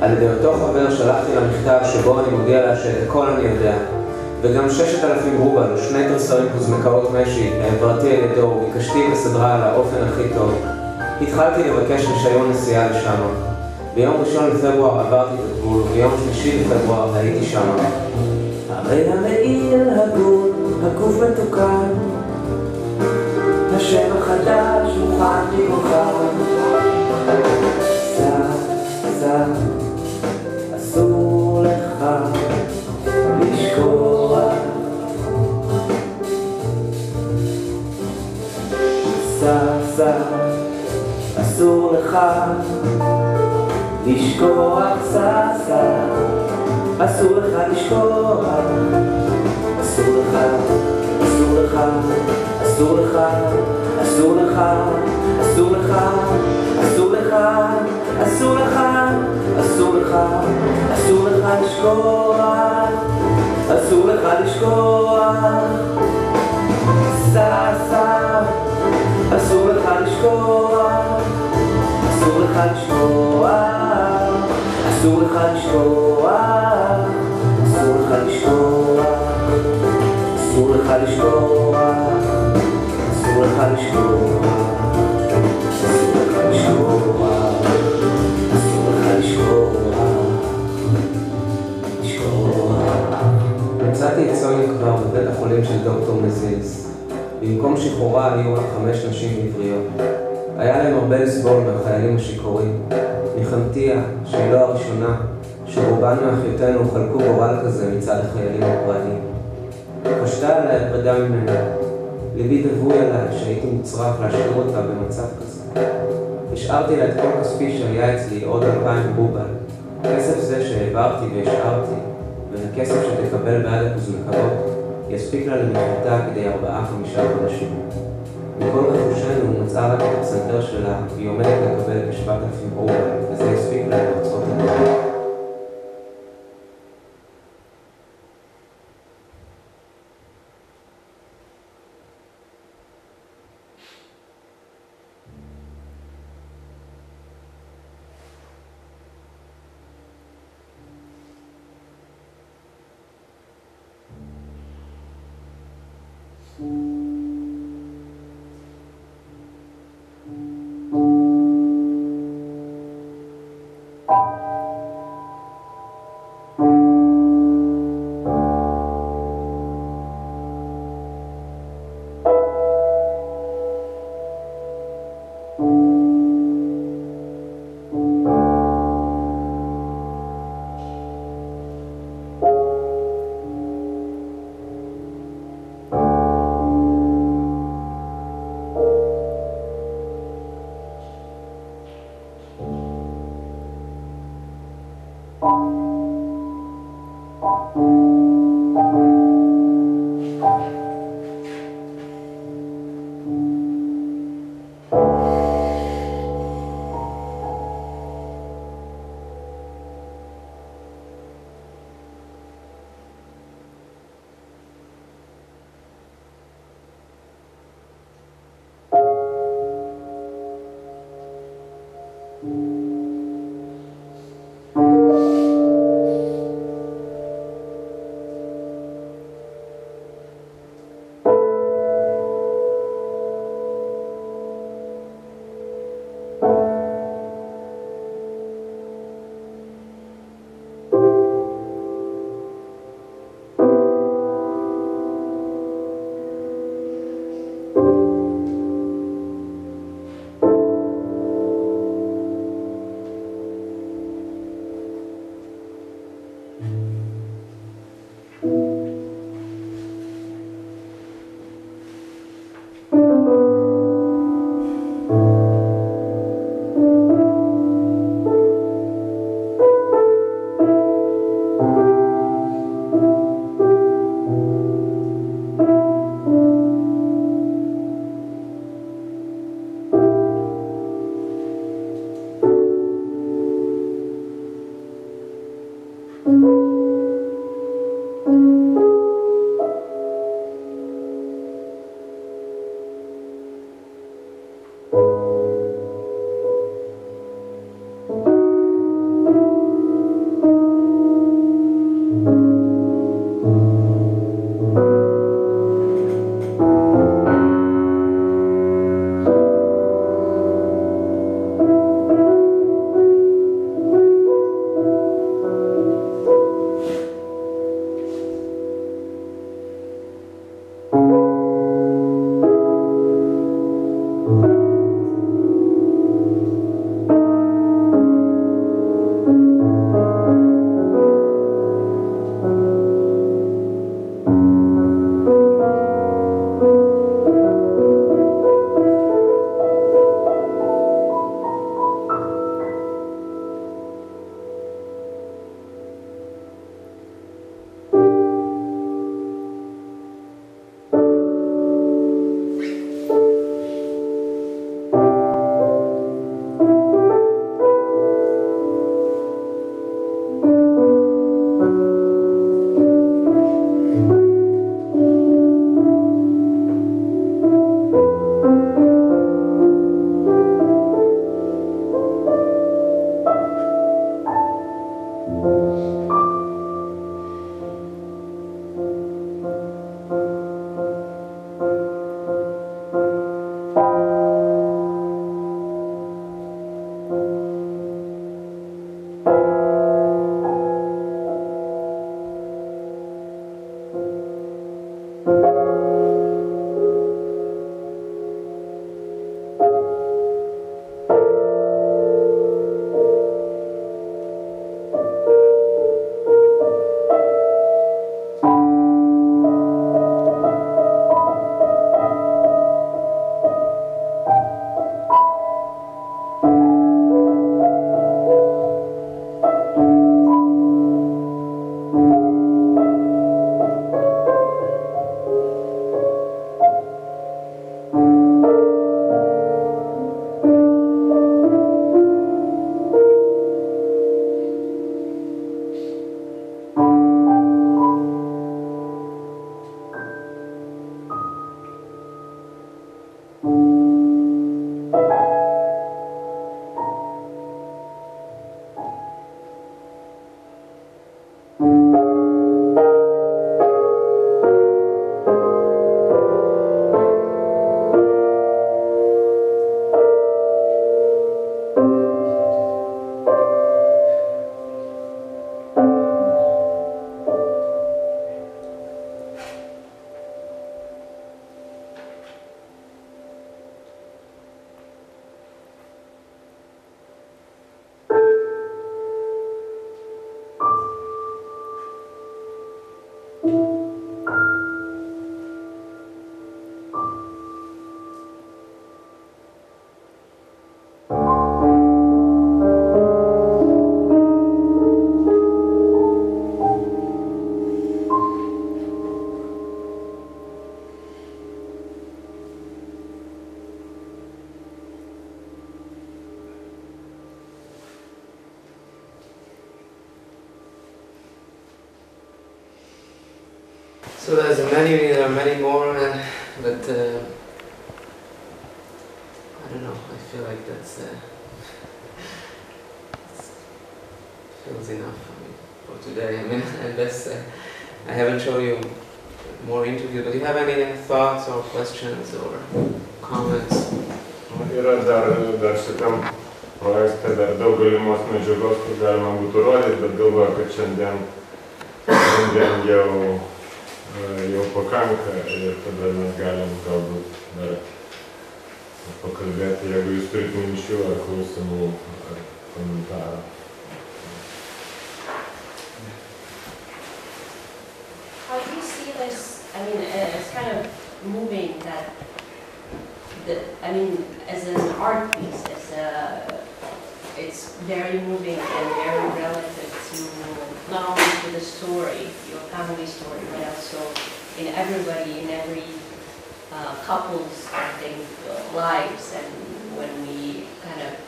על ידי אותו חבר שלחתי לה מכתב שבו אני מודיע לה שאת הכל אני יודע, וגם ששת אלפים רובל ושני תרסרים וזמקאות משי העברתי אל ידו וביקשתי וסדרה על האופן הכי טוב. התחלתי לבקש רישיון נסיעה לשם. ביום ראשון לפברואר עברתי את הגבול וביום שלישי לפברואר הייתי שם. הרי המעיל הגון, הגוף מתוקן השם החדש מוכן ממוכן סע, סע, אסור לך לשכוח אסור לך לשכוח ססה אסור לך לשכוח אסור לך, אסור לך, אסור לך, אסור לך, אסור לך, אסור לך, אסור לך, אסור לך, אסור לך לשכוח אסור לך לשכוח ססה אסור לך לשכוח, אסור לך לשכוח, אסור לך לשכוח, אסור לך לשכוח, אסור לך לשכוח, אסור לך לשכוח, אסור לך לשכוח, אסור לך לשכוח. מצאתי את סוניה כבר בבית החולים של דוקטור מזיז. במקום שחרורה היו רק חמש נשים עבריות. היה להם הרבה לסבול מהחיילים השיכורים. נחמתיה, שלא הראשונה, שרובן מאחיותינו חלקו גורל כזה מצד החיילים הפרעיים. פשטה עליי הפרדה ממנה. ליבי דבוי עליי שהייתי מצרף להשאיר אותה במצב כזה. השארתי לה את כל כספי שהיה אצלי עוד אלפיים רובל. כסף זה שהעברתי והשארתי, והכסף שתקבל מעד הקוזולקאות, יספיק לה למחרתה כדי ארבעה-חמישה חודשים. בכל רכושנו מצאה רק את הסנדר שלה, והיא עומדת לקבל בשבעת אלפים רובל, וזה יספיק לה לארצות הברית. So there's many, there are many more, but uh, I don't know, I feel like that's uh, feels enough for me for today. I mean, unless uh, I haven't shown you more interviews, but do you have any thoughts or questions or comments? Yra dar, dar šitam projekte dar daug galimos medžiagos, kur galima būtų rodyti, bet galvoju, kad šiandien, šiandien jau, jau pakanka ir tada mes galim galbūt dar pakalbėti, jeigu jūs turite minčių ar klausimų ar komentarų. How do you see this? I mean, it's kind of moving that, the, I mean, as an art piece, as a, it's very moving and very relative to not only to the story, your family story, but also in everybody, in every uh, couple's, I think, uh, lives, and when we kind of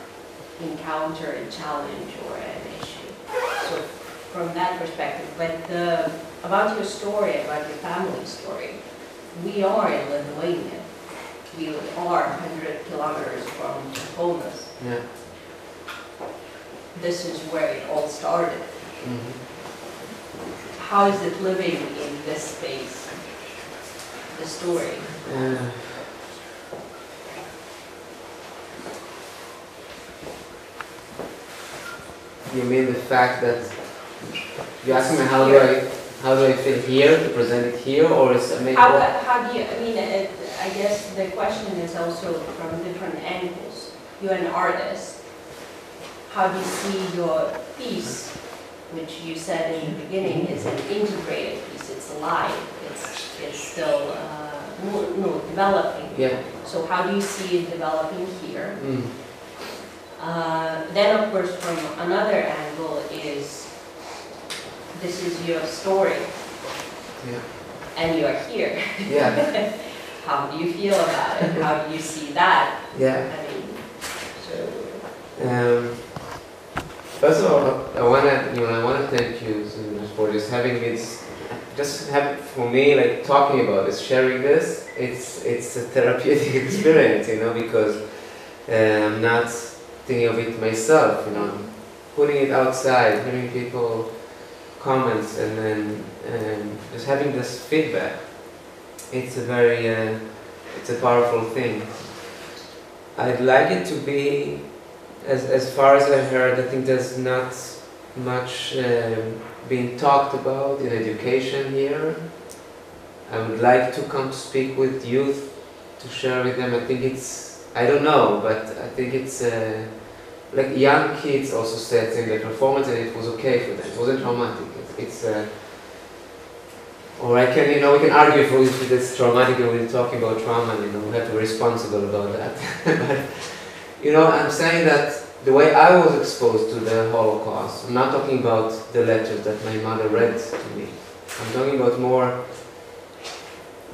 encounter a challenge or an issue. So from that perspective, but the. About your story, about your family story, we are in Lithuania. We are one hundred kilometers from Kaunas. Yeah. This is where it all started. Mm-hmm. How is it living in this space, the story? Uh, you mean the fact that you asked me how do I... How do I feel here, to present it here, or is it... How, how do you, I mean, it, I guess the question is also from different angles. You're an artist. How do you see your piece, which you said in the beginning is an integrated piece, it's alive, it's, it's still uh, no, no, developing. Yeah. So how do you see it developing here? Mm. Uh, then, of course, from another angle is... This is your story, yeah. And you are here. Yeah. How do you feel about it? How do you see that? Yeah. I mean, so. Um, first of all, I wanna, you know, I wanna thank you for just having this, just have, for me, like talking about this, sharing this. It's it's a therapeutic experience, you know, because uh, I'm not thinking of it myself, you know, putting it outside, hearing people. Comments and then um, just having this feedback, it's a very, uh, it's a powerful thing. I'd like it to be, as, as far as I heard, I think there's not much um, being talked about in education here. I would like to come speak with youth, to share with them. I think it's, I don't know, but I think it's, uh, like young kids also said in their performance and it was okay for them, it wasn't traumatic. It, it's uh, or I can, you know, we can argue for if it's traumatic and we're talking about trauma, you know, we have to be responsible about that. But, you know, I'm saying that the way I was exposed to the Holocaust, I'm not talking about the letters that my mother read to me. I'm talking about more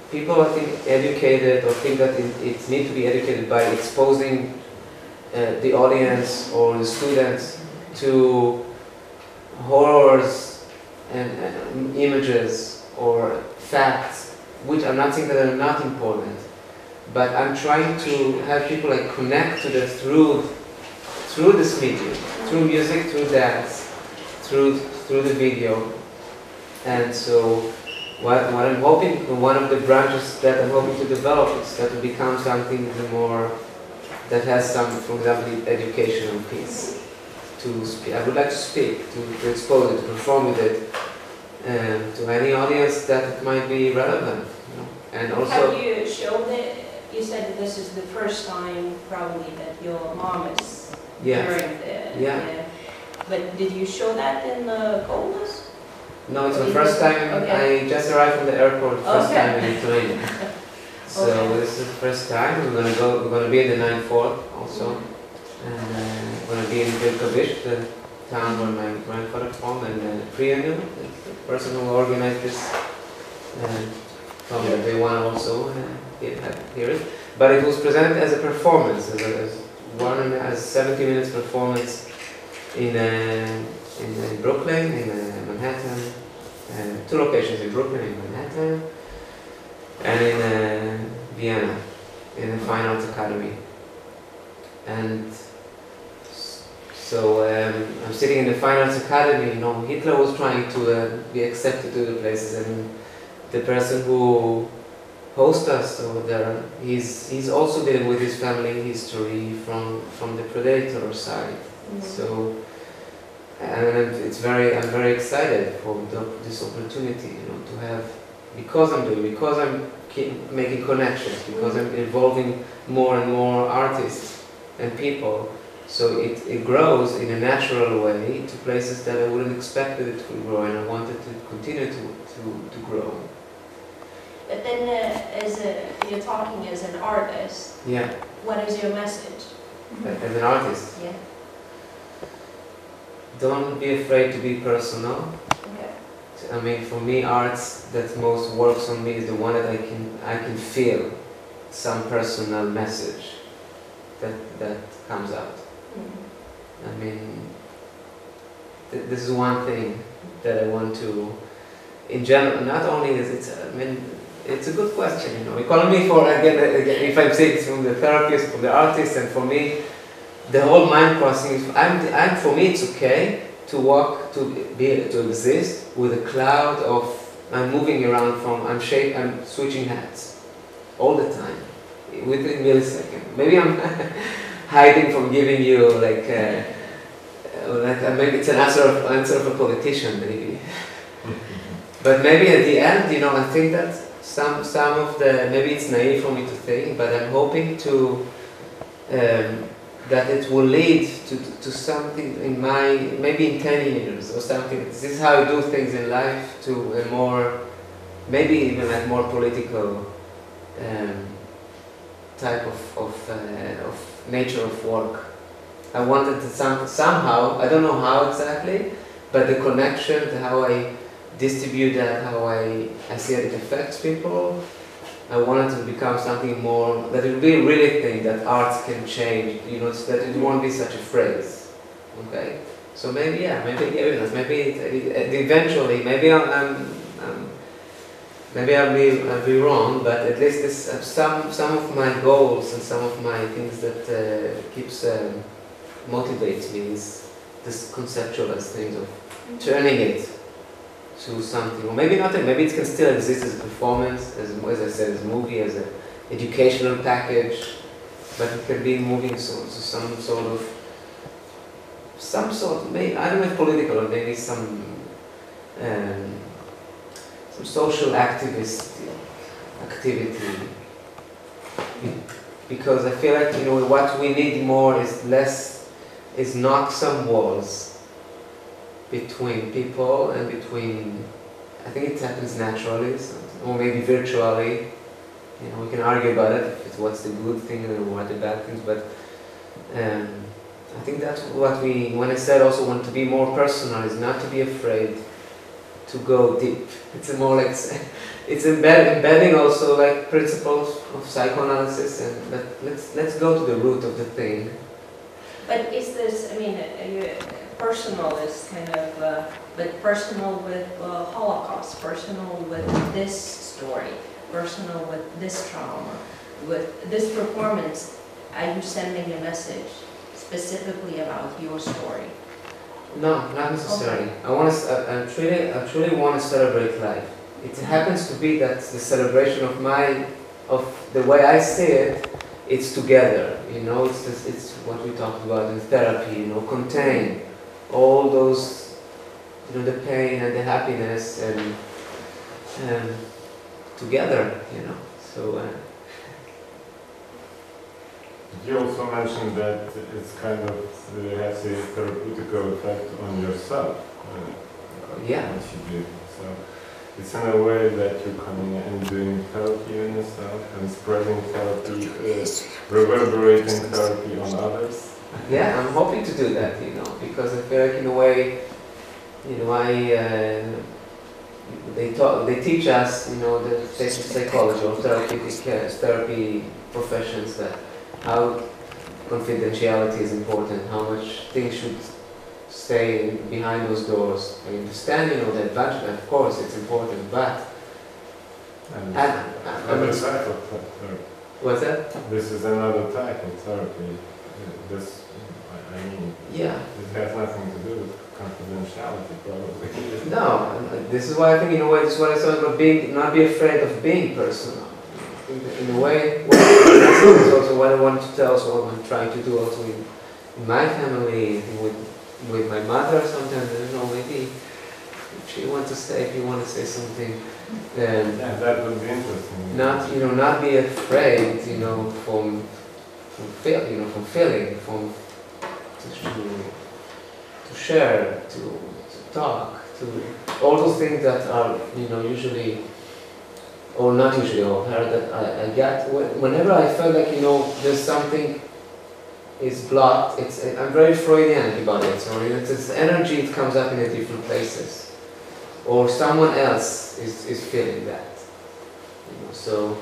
people, I think, educated or think that it, it needs to be educated by exposing Uh, the audience or the students to horrors and, and images or facts, which I'm not saying that are not important, but I'm trying to have people like connect to this through through this medium, through music, through dance, through through the video, and so. What, what I'm hoping, one of the branches that I'm hoping to develop is that it becomes something more. That has some, for example, educational piece. To speak, I would like to speak, to, to expose it, to perform with it, um, to any audience that might be relevant. You know? And also, have you shown that? You said this is the first time, probably, that your mom is yeah. hearing the. Yeah. yeah. But did you show that in the Kaunas? No, it's the first time. Okay. I just arrived from the airport. First okay. time in Lithuania. So okay. This is the first time we're gonna go. We're gonna be in the ninth fort also, and uh, we're gonna be in Vilkaviškės, the town where my grandfather from, and uh, Priyanil, the person who organized this, uh, told me that they want also uh, hear it. But it was presented as a performance, as, a, as one as seventy minutes performance in uh, in, in Brooklyn, in uh, Manhattan, uh, two locations in Brooklyn, in Manhattan, and in uh, Vienna, in the Fine Arts Academy. And so um, I'm sitting in the Fine Arts Academy. You know, Hitler was trying to uh, be accepted to the places, and the person who hosts us over there, he's he's also dealing with his family history from from the predator side. Mm-hmm. So, and it's very I'm very excited for the, this opportunity, you know, to have, because I'm doing because I'm keep making connections, because I'm involving more and more artists and people, so it, it grows in a natural way to places that I wouldn't expect it to grow, and I wanted to continue to, to, to grow. But then uh, as a, you're talking as an artist, yeah. What is your message? As an artist? Yeah. Don't be afraid to be personal. I mean, for me, arts that most works on me is the one that I can I can feel some personal message that that comes out. Mm-hmm. I mean, th this is one thing that I want to. In general, not only is it's. I mean, it's a good question, you know. Economy for again, again if I'm saying it's from the therapist, from the artist, and for me, the whole mind crossing. I'm I'm for me, it's okay to walk, to be, to exist with a cloud of, I'm moving around from, I'm shape, I'm switching hats all the time, within millisecond. Maybe I'm hiding from giving you like, a, like a, maybe it's an answer of, answer of a politician, maybe. But maybe at the end, you know, I think that some, some of the, maybe it's naive for me to think, but I'm hoping to, um, that it will lead to, to, to something in my, maybe in ten years or something. This is how I do things in life, to a more, maybe even like more political um, type of, of, uh, of nature of work. I wanted to some, somehow, I don't know how exactly, but the connection to how I distribute that, how I, I see it affects people, I wanted to become something more, that it would be a really thing that arts can change, you know, so that it won't be such a phrase, okay? So maybe, yeah, maybe areas, maybe it, it, eventually, maybe I'm, I'm, I'm, maybe I'll be, I'll be wrong, but at least this, uh, some, some of my goals and some of my things that uh, keeps, um, motivates me is this conceptualized things of turning it to something, or maybe not, maybe it can still exist as a performance, as, as I said, as a movie, as an educational package, but it can be moving so, to some sort of, some sort, maybe, I don't know if political, or maybe some, um, some social activist activity, because I feel like, you know, what we need more is less, is not some walls between people and between, I think it happens naturally, so, or maybe virtually. You know, we can argue about it, if it's what's the good thing and what the bad things, but um, I think that's what we, when I said also want to be more personal, is not to be afraid to go deep. It's a more like, it's embed, embedding also like principles of psychoanalysis, and but let's, let's go to the root of the thing. But is this, I mean, are you, personal is kind of, uh, but personal with uh, Holocaust, personal with this story, personal with this trauma, with this performance. Are you sending a message specifically about your story? No, not necessarily. Okay. I want to. I truly, I truly want to celebrate life. It happens to be that the celebration of my, of the way I see it, it's together. You know, it's just, it's what we talked about in therapy. You know, contain all those, you know, the pain and the happiness, and um, together, you know. So uh, you also mentioned that it's kind of uh, has a therapeutic effect on yourself. Uh, yeah. What you do. So it's in a way that you're coming and doing therapy on yourself and spreading therapy, uh, reverberating therapy on others. Yeah, I'm hoping to do that, you know, because I feel like in a way, you know, I, uh, they, talk, they teach us, you know, the psychology or therapeutic uh, therapy professions, that how confidentiality is important, how much things should stay behind those doors. I understand, you know, the advancement, of course, it's important, but... And I, I, another I mean, type of therapy. What's that? This is another type of therapy. This, I mean, yeah. It has nothing to do with confidentiality, probably. No, this is why I think, in a way, this is what I said about being, not be afraid of being personal. In, in a way, well, this is also what I want to tell, so what I'm trying to do also in, in my family, with with my mother sometimes, I don't know, maybe if she wants to say, if you want to say something, then yeah, that would be interesting. Not, you know, not be afraid, you know, from from feel, you know, from feeling, from to, to share, to, to talk, to all those things that are, you know, usually, or not usually, or heard that I, I get whenever I felt like, you know, there's something. It's blocked. It's I'm very Freudian about it. So it's, it's energy. It comes up in a different places, or someone else is is feeling that. You know, so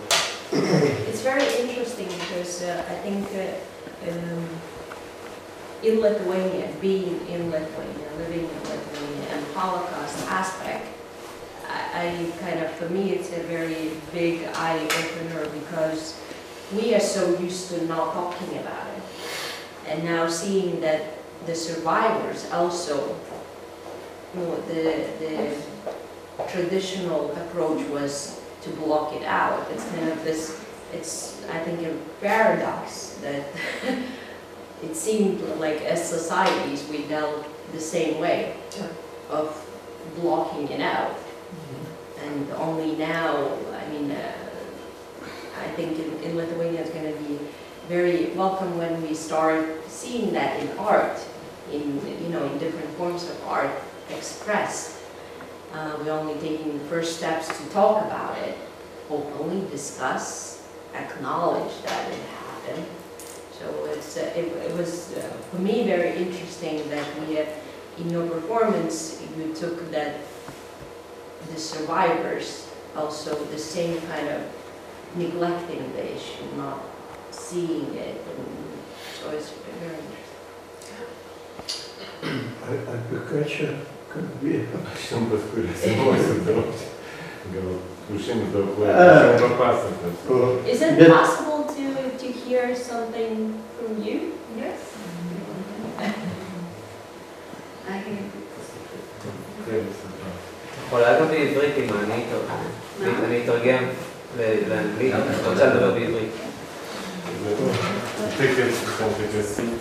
it's very interesting because uh, I think uh, um, in Lithuania, being in Lithuania, living in Lithuania, and Holocaust aspect, I, I kind of for me it's a very big eye opener because we are so used to not talking about it. And now seeing that the survivors also, you know, the, the traditional approach was to block it out. It's kind of this, it's I think a paradox that it seemed like as societies we dealt the same way of blocking it out. Mm-hmm. And only now, I mean, uh, I think in, in Lithuania it's going to be very welcome when we start seeing that in art, in you know, in different forms of art expressed. Uh, we're only taking the first steps to talk about it, openly discuss, acknowledge that it happened. So it's uh, it, it was uh, for me very interesting that we, uh, in your performance, you took that the survivors also the same kind of neglecting the issue, not seeing it, and so it's very interesting. uh, Is it possible to, to hear something from you? Yes. I Take it from the seat.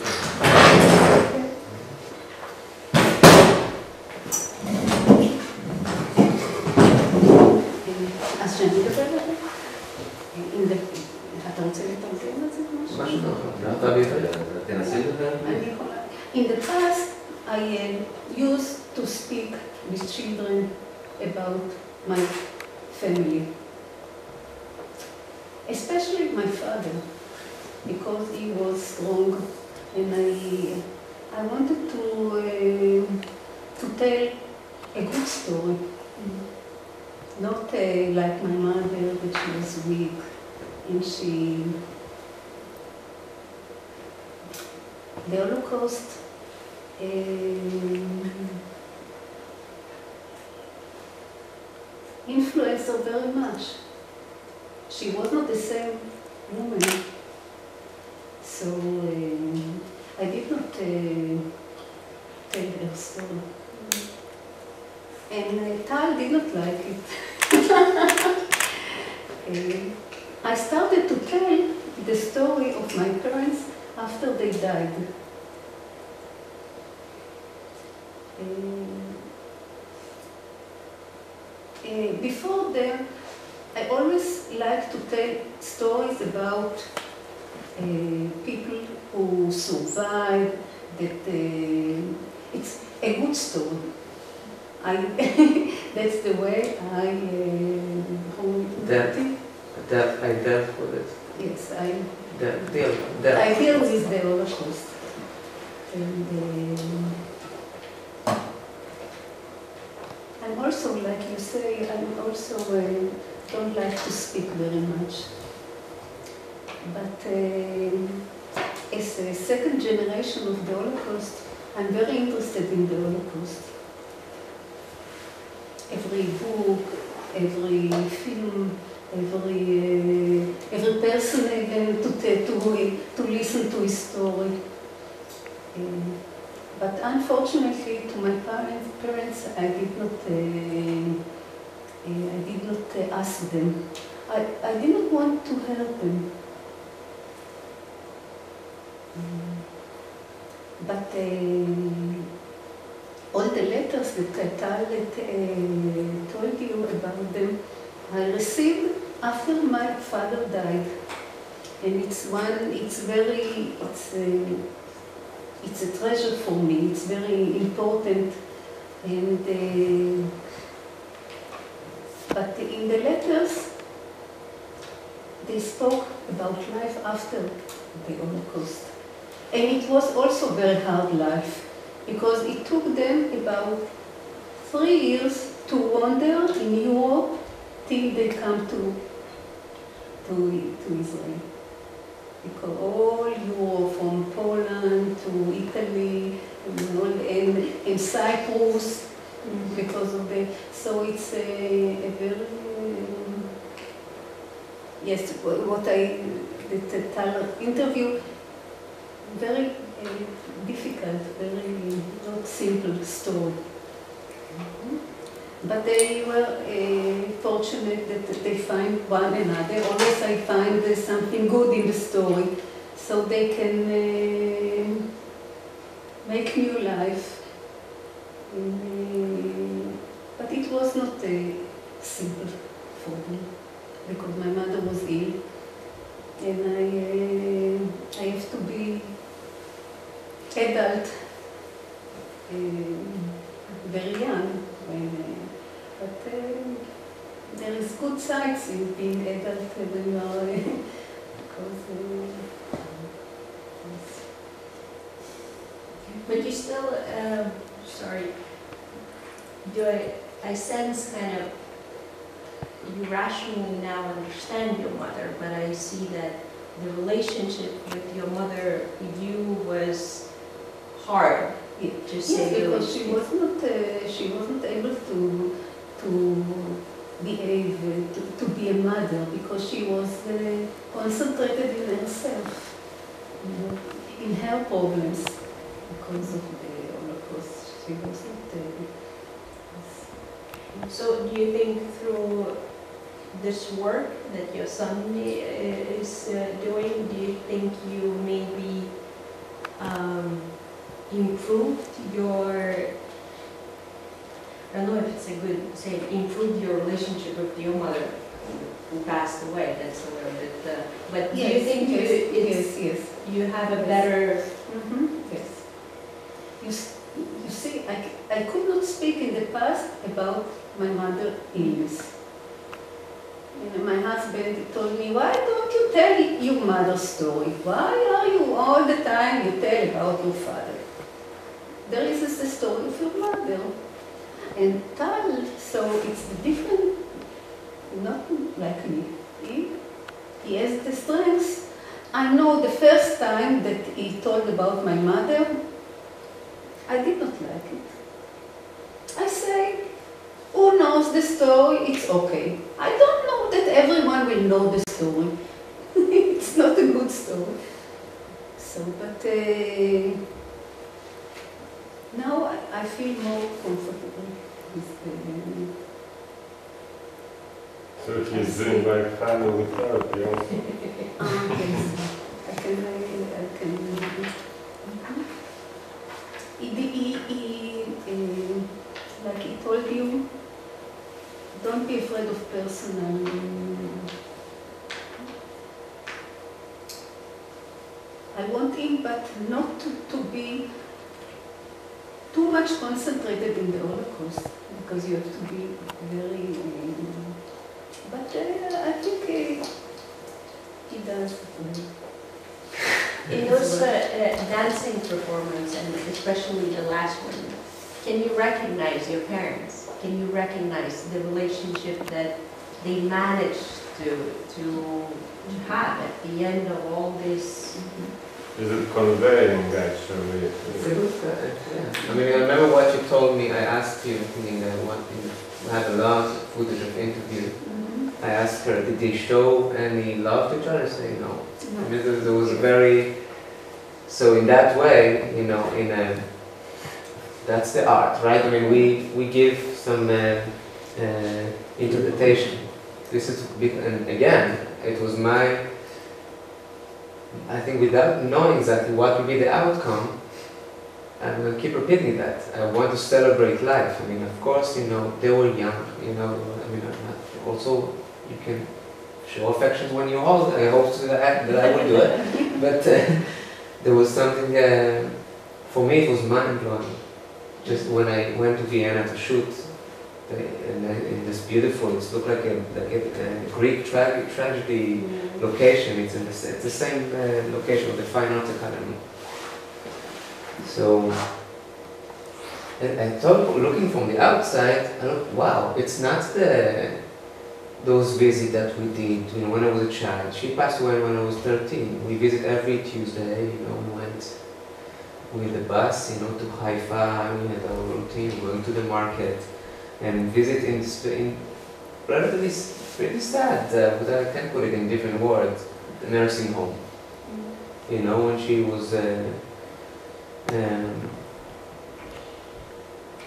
In the past, I uh, used to speak with children about my family, especially my father, because he was strong, and I, I wanted to uh, to tell a good story, mm-hmm. not uh, like my mother, which was weak, and she. The Holocaust. Um, influenced her very much. She was not the same woman. So um, I did not uh, tell her story, and uh, Tal did not like it. um, I started to tell the story of my parents after they died. Um, uh, before them, I always like to tell stories about Uh, people who survive, that uh, it's a good story. I that's the way I uh, hold that, it. That I dealt with it. Yes, I that deal. That I deal with the Holocaust. And uh, I'm also, like you say, I'm also uh, don't like to speak very much. But uh, as a second generation of the Holocaust, I'm very interested in the Holocaust. Every book, every film, every uh, every person uh, to to to listen to his story. Um, but unfortunately, to my parents, parents, I did not. Uh, Uh, I did not uh, ask them. I, I didn't want to help them. Mm. But uh, all the letters that Tal uh, told you about them, I received after my father died. And it's one, it's very, it's a, it's a treasure for me. It's very important. And uh, But in the letters, they spoke about life after the Holocaust. And it was also a very hard life, because it took them about three years to wander in Europe till they come to, to, to Israel. Because all Europe, from Poland to Italy, and, all, and, and Cyprus, Mm-hmm. because of the, so it's a, a very, um, yes, what I, the, the Tal interview, very uh, difficult, very not simple story. Mm-hmm. But they were uh, fortunate that they find one another. Always I find uh, something good in the story, so they can uh, make new life. Um, but it was not uh, simple for me, because my mother was ill, and I, uh, I have to be adult, um, very young. When, uh, but um, there is good sides in being adult when you are, because. Uh, But you still, uh, sorry, do I, I sense kind of you rationally now understand your mother, but I see that the relationship with your mother, you was hard. Yeah. To yes, say because she was not, uh, she wasn't able to to behave, uh, to, to be a mother, because she was uh, concentrated in herself, mm-hmm. in her problems. Because of the Holocaust, she wasn't there. So, do you think through this work that your son is uh, doing, do you think you maybe um, improved your, I don't know if it's a good say, improved your relationship with your mother who passed away? That's a little bit. Uh, but yes, do you think yes, you, it's, yes, yes. you have a better? Mm-hmm. Yes. You, you see, I, I could not speak in the past about my mother's illness. You know, my husband told me, why don't you tell your mother's story? Why are you all the time you tell about your father? There is the story of your mother. And Tal, so it's different, not like me. He, he has the strengths. I know the first time that he told about my mother, I did not like it. I say, who knows the story? It's okay. I don't know that everyone will know the story. It's not a good story. So, but uh, now I, I feel more comfortable with the. So she's doing like family therapy also. um, yes, I can. I, I can. Mm-hmm. He, he, he, uh, like he told you, don't be afraid of personal. I want him, but not to, to be too much concentrated in the Holocaust, because you have to be very. Um, but uh, I think uh, he does. In those uh, uh, dancing performances, and especially the last one, can you recognize your parents? Can you recognize the relationship that they managed to to, to have at the end of all this mm-hmm. Is it conveying actually? I mean, I remember what you told me. I asked you, meaning I want to have a lot of footage of interview. Mm-hmm. I asked her, did they show any love to each other? Say no. no. I mean, there was a very. So in that way, you know, in a. That's the art, right? I mean, we we give some uh, uh, interpretation. This is and again, it was my. I think without knowing exactly what would be the outcome, I'm going to keep repeating that. I want to celebrate life. I mean, of course, you know, they were young, you know, I mean, also, you can show affection when you're old. I hope so that I, that I will do it. But uh, there was something, uh, for me, it was mind-blowing. Just when I went to Vienna to shoot, the, and I, in this beautiful, it looked like a, like a, a Greek tra tragedy location. It's in the, it's the same uh, location of the Fine Arts Academy. So, and I thought, looking from the outside, I thought, wow, it's not the those visits that we did. You know, when I was a child, she passed away when I was thirteen. We visit every Tuesday. You know, we went with the bus, you know, to Haifa. We had our routine, going to the market, and visit in Spain. Relatively pretty sad, uh, but I can put it in different words, the nursing home. Mm. You know, when she was, uh, um,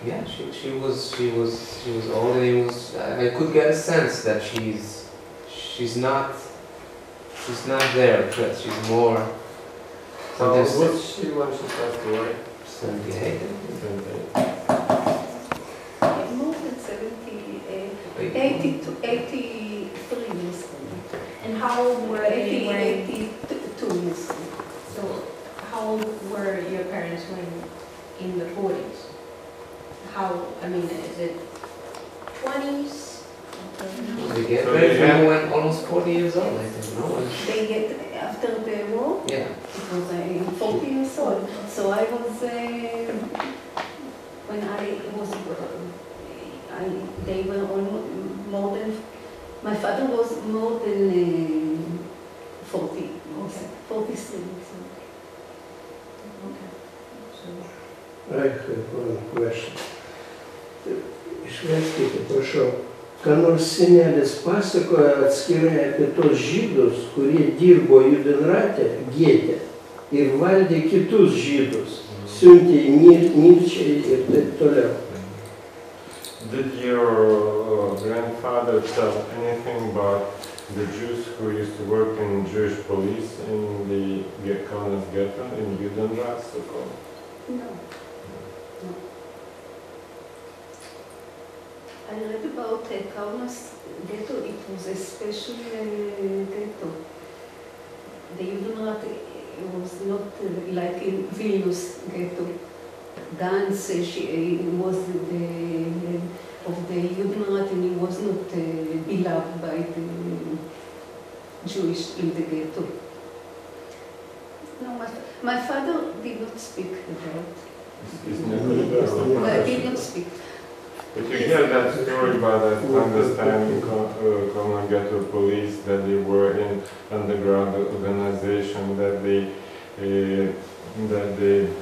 yeah, she, she was, she was, she was old, and it was, I could get a sense that she's, she's not, she's not there, but she's more. How old was she when she passed away? seventy-eight. seventy-eight. eighty-two, eighty-three years old. And how old were you? eighty-two years old. So, how old were your parents when in the forties? How, I mean, is it twenties? They get married when almost forty years old, I don't know. They get after the war? Yeah. It was uh, forty years old. So, I was, uh, when I was. Uh, I, they were on more than, my father was more than uh, forty, okay. forty-three. So. Okay. So. I have one question. Išleiskite, prašau, ką nors senelis pasakoja atskirai apie tos žydus, kurie dirbo Judenrate, gete, ir valdė kitus žydus, siuntė į Nyčę ir taip toliau. Did your uh, grandfather tell anything about the Jews who used to work in Jewish police in the Kaunas Ghetto in Judenrat, so-called? No. No. No. I read about uh, Kaunas Ghetto. It was a special uh, ghetto. The Judenrat was not uh, like in Vilnius Ghetto. Dance, uh, she uh, was the, the of the Judenrat, and he was not uh, beloved by the Jewish in the ghetto. No, my, my father did not speak about it. Well, he did not speak. But you hear that story about that understanding common ghetto police, that they were in underground organization, that they, uh, that they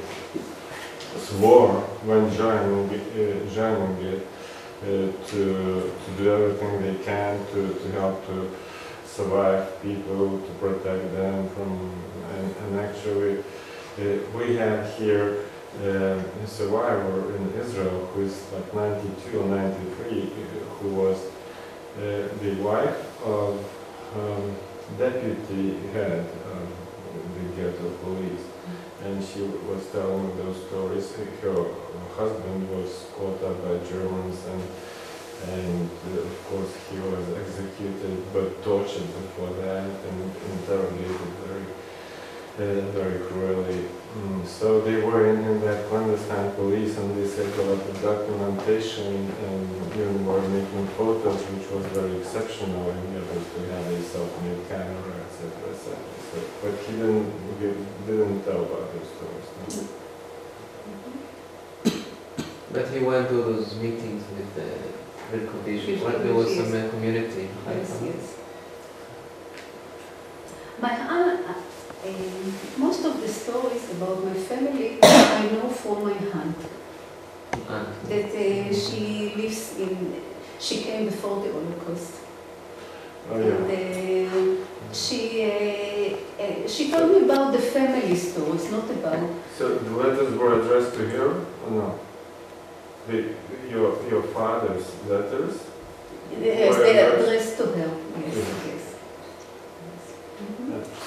swore when joining, uh, joining it uh, to, to do everything they can to, to help to survive people, to protect them from, and, and actually uh, we have here uh, a survivor in Israel who is like ninety-two or ninety-three, who was uh, the wife of um, deputy head of the ghetto police. And she was telling those stories. Her husband was caught up by Germans, and and uh, of course he was executed, but tortured before that, and interrogated very, uh, very cruelly. Mm. So they were in, in that clandestine police, and they said about the documentation, and even were making photos, which was very exceptional. And they had a self-made camera, et cetera, et cetera. So, but he didn't he didn't tell about those stories. No? Mm-hmm. But he went to those meetings with the Vilkaviškės. There was some uh, community. Yes, yes. My aunt, Um, most of the stories about my family I know from my aunt. That uh, she lives in, she came before the Holocaust. Oh, yeah. And uh, she uh, uh, she told me about the family stories, not about. So the letters were addressed to her, or no? The, your your father's letters. Yes, they are addressed to her. Yes, yeah. Yes.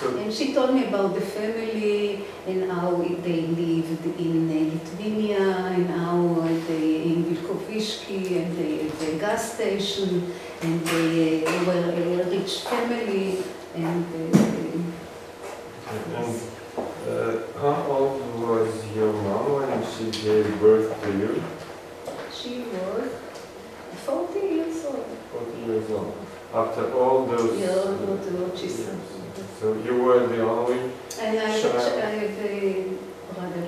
So and she told me about the family and how they lived in Lithuania and how they in Vilkaviškės and they had the gas station and they were a rich family and. Uh, and uh, how old was your mom when she gave birth to you? She was forty years old. Forty years old. After all those. Yeah, all those years. So you were the only and I child? And I have a brother.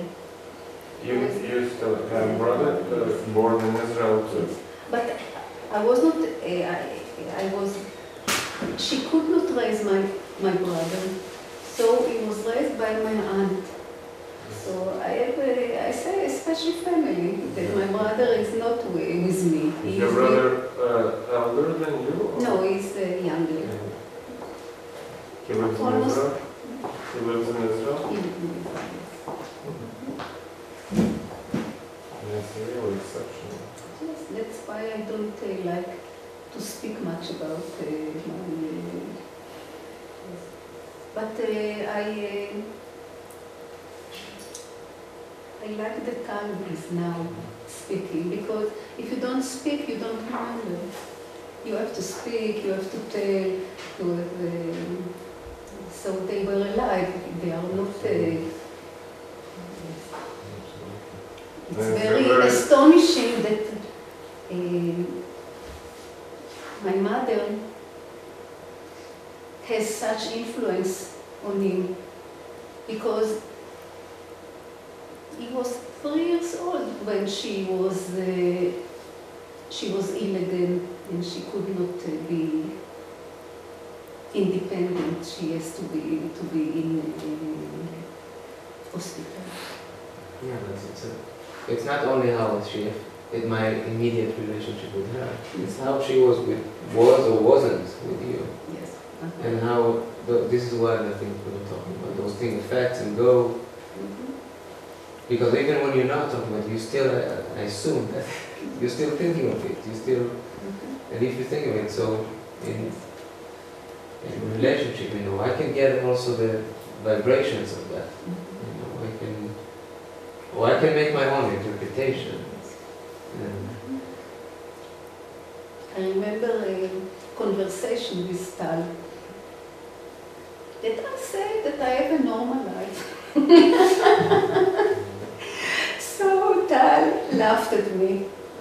You, you still have a brother uh, born in Israel too? But I was not, uh, I, I was, she could not raise my, my brother. So he was raised by my aunt. So I have a, I say a special family, that my brother is not with me. Is your brother uh, elder than you? Or? No, he's uh, younger. Yeah. He lives in Israel? He lives in Israel? Mm-hmm. That's really exceptional. Yes, that's why I don't uh, like to speak much about uh, my... Yes. But uh, I... Uh, I like the Tal is now speaking, because if you don't speak, you don't remember. You have to speak, you have to tell, you have... Uh, So they were alive, they are not... Uh, it's very astonishing that uh, my mother has such influence on him because he was three years old when she was, uh, she was ill again and she could not uh, be independent, she has to be to be in, in hospital. Yeah, that's it's, a, it's not only how she did my immediate relationship with her. Mm-hmm. It's how she was with was or wasn't with you. Yes. Uh-huh. And how the, this is what I think we were talking about. Those things, facts and go. Mm-hmm. Because even when you're not talking about it, you still I, I assume that you're still thinking of it. You still mm-hmm. and if you think of it, so in in relationship, you know, I can get also the vibrations of that. Mm-hmm. You know, I can, or I can make my own interpretation. Mm-hmm. I remember a conversation with Tal. Did I say that I have a normal life? So Tal laughed at me.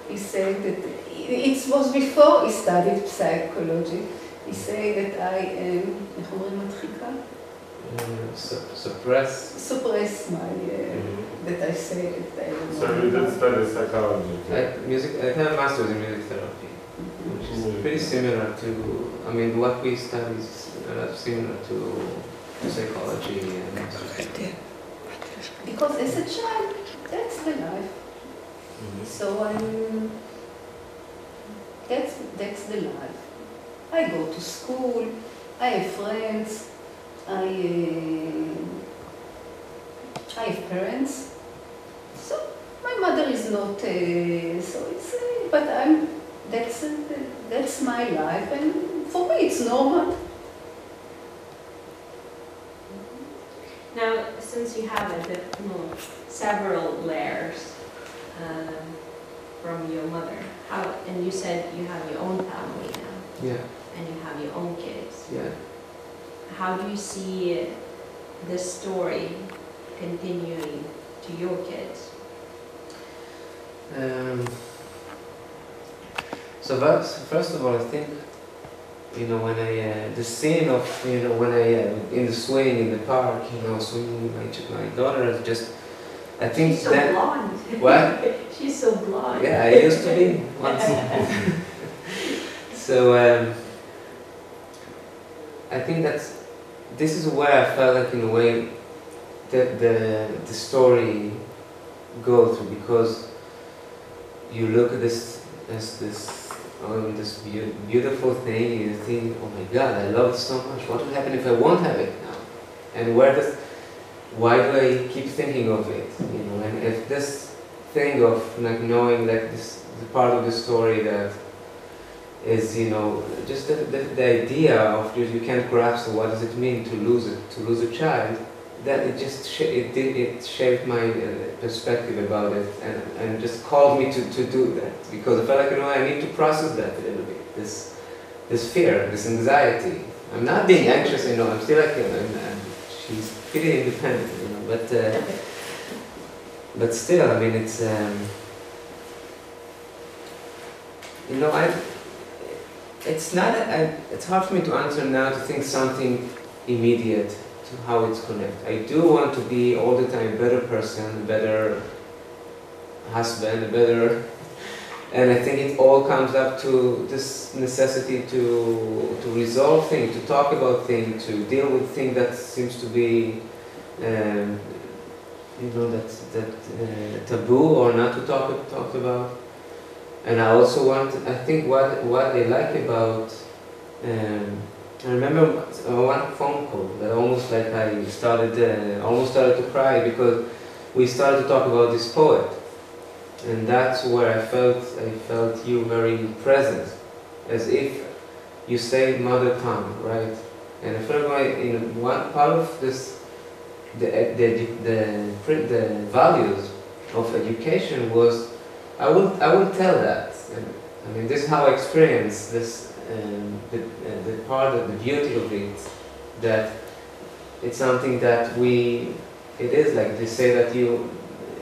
He said that it was before he studied psychology. He said that I am, איך אומרים מדחיקה? Suppress. Suppress my, that I say that I am. So you did study psychology? I have a master's in music therapy, which is pretty similar to, I mean, what we study is similar to psychology and... Because as a child, that's the life. So I'm... That's, that's the life. I go to school, I have friends, I, uh, I have parents. So my mother is not, uh, so it's, uh, but I'm, that's, uh, that's my life and for me it's normal. Now, since you have a bit more, several layers um, from your mother, how, and you said you have your own family now. Yeah. And you have your own kids. Yeah. How do you see this story continuing to your kids? Um, so that's, first of all, I think, you know, when I, uh, the scene of, you know, when I, uh, in the swing in the park, you know, swinging with my, my daughter is just, I think She's so that... blonde. What? She's so blonde. Yeah, I used to be once. So um, I think that's this is where I felt like, in a way, that the, the story goes through, because you look at this as this, um, this be beautiful thing, and you think, oh my god, I love it so much, what will happen if I won't have it now? And where does, why do I keep thinking of it, you know? And if this thing of like knowing like this, the part of the story that is, you know, just the, the, the idea of you, you can't grasp, so what does it mean to lose it, to lose a child, that it just sh it did it shaped my uh, perspective about it, and, and just called me to, to do that, because I felt like, you know, I need to process that a little bit, this this fear, this anxiety. I'm not being anxious, you know, I'm still like, you know, I'm, I'm, she's pretty independent, you know, but uh, but still, I mean, it's um, you know, I it's not a, I, it's hard for me to answer now, to think something immediate to how it's connected. I do want to be all the time a better person, a better husband, a better, and I think it all comes up to this necessity to to resolve things, to talk about things, to deal with things that seems to be, um, you know, that that uh, taboo or not to talk talked about. And I also want, I think what what I like about. Um, I remember one phone call that almost like I started, uh, almost started to cry, because we started to talk about this poet, and that's where I felt I felt you very present, as if you say mother tongue, right? And I felt like in one part of this, the the the, the, the values of education was, I would I would tell that. I mean, this is how I experienced this. Um, the, uh, the part of the beauty of it, that it's something that we, it is like they say that you,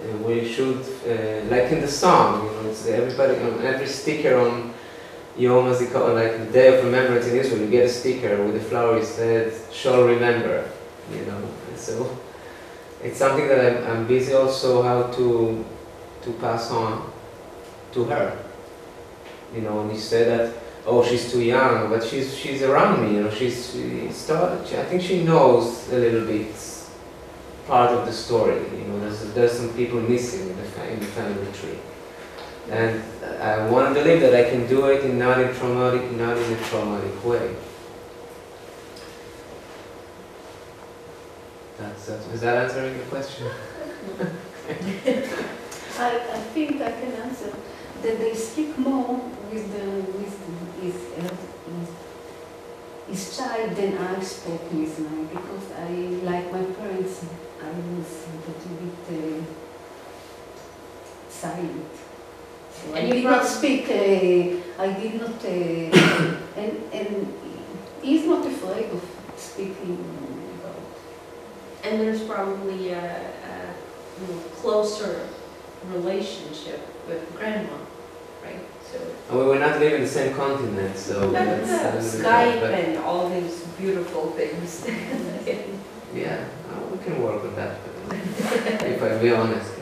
uh, we should, uh, like in the song, you know, it's everybody, on every sticker on Yom HaZikaron, like the Day of Remembrance in Israel, you get a sticker with a flower, it says, shall remember, you know, and so it's something that I'm, I'm busy also how to, to pass on to her, you know, and you say that, oh, she's too young, but she's she's around me, you know. She's she started. She, I think she knows a little bit part of the story, you know. There's there's some people missing in the, in the family tree, and I want to believe that I can do it in not in traumatic, not in a traumatic way. That's, that's is that answering your question? I I think I can answer that they speak more with the with. Is, uh, is, is child than I spoke with now, because I, like my parents, I was a little bit uh, silent. So I did not speak, uh, I did not, uh, and, and he's not afraid of speaking about it. And there's probably a, a you know, closer relationship with grandma, right? So. And we were not living in the same continent, so that's, that's Skype good, and all these beautiful things. Yeah, we can work with that, but if I be honest.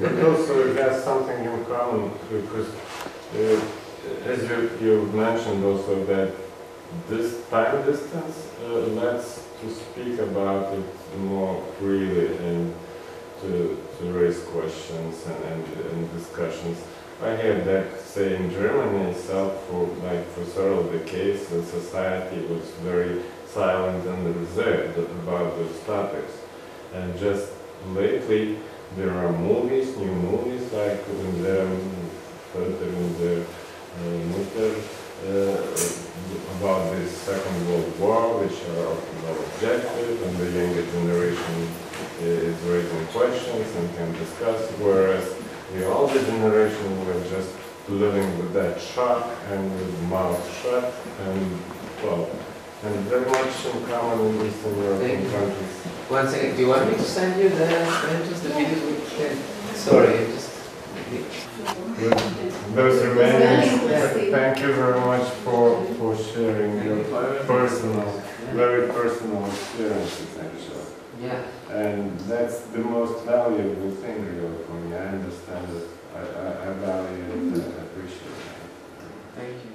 But also there's something in common, because uh, as you, you mentioned also that this time distance uh, lets to speak about it more freely and to, to raise questions and, and, and discussions. I heard that, say, in Germany itself, for like for several decades, the society was very silent and reserved about those topics. And just lately, there are movies, new movies, like in the in the uh, about the Second World War, which are more objective, and the younger generation is raising questions and can discuss, whereas the older generation were just living with that shock and with mouth shut, and well, and very much in common in Eastern European countries. One second, do you want me to send you the just the videos we can? Sorry, I just. With those remaining, thank you very much for for sharing your personal, very personal experiences, actually. Yeah. And that's the most valuable thing really for me. I understand it. I, I, I value it. I appreciate it. Thank you.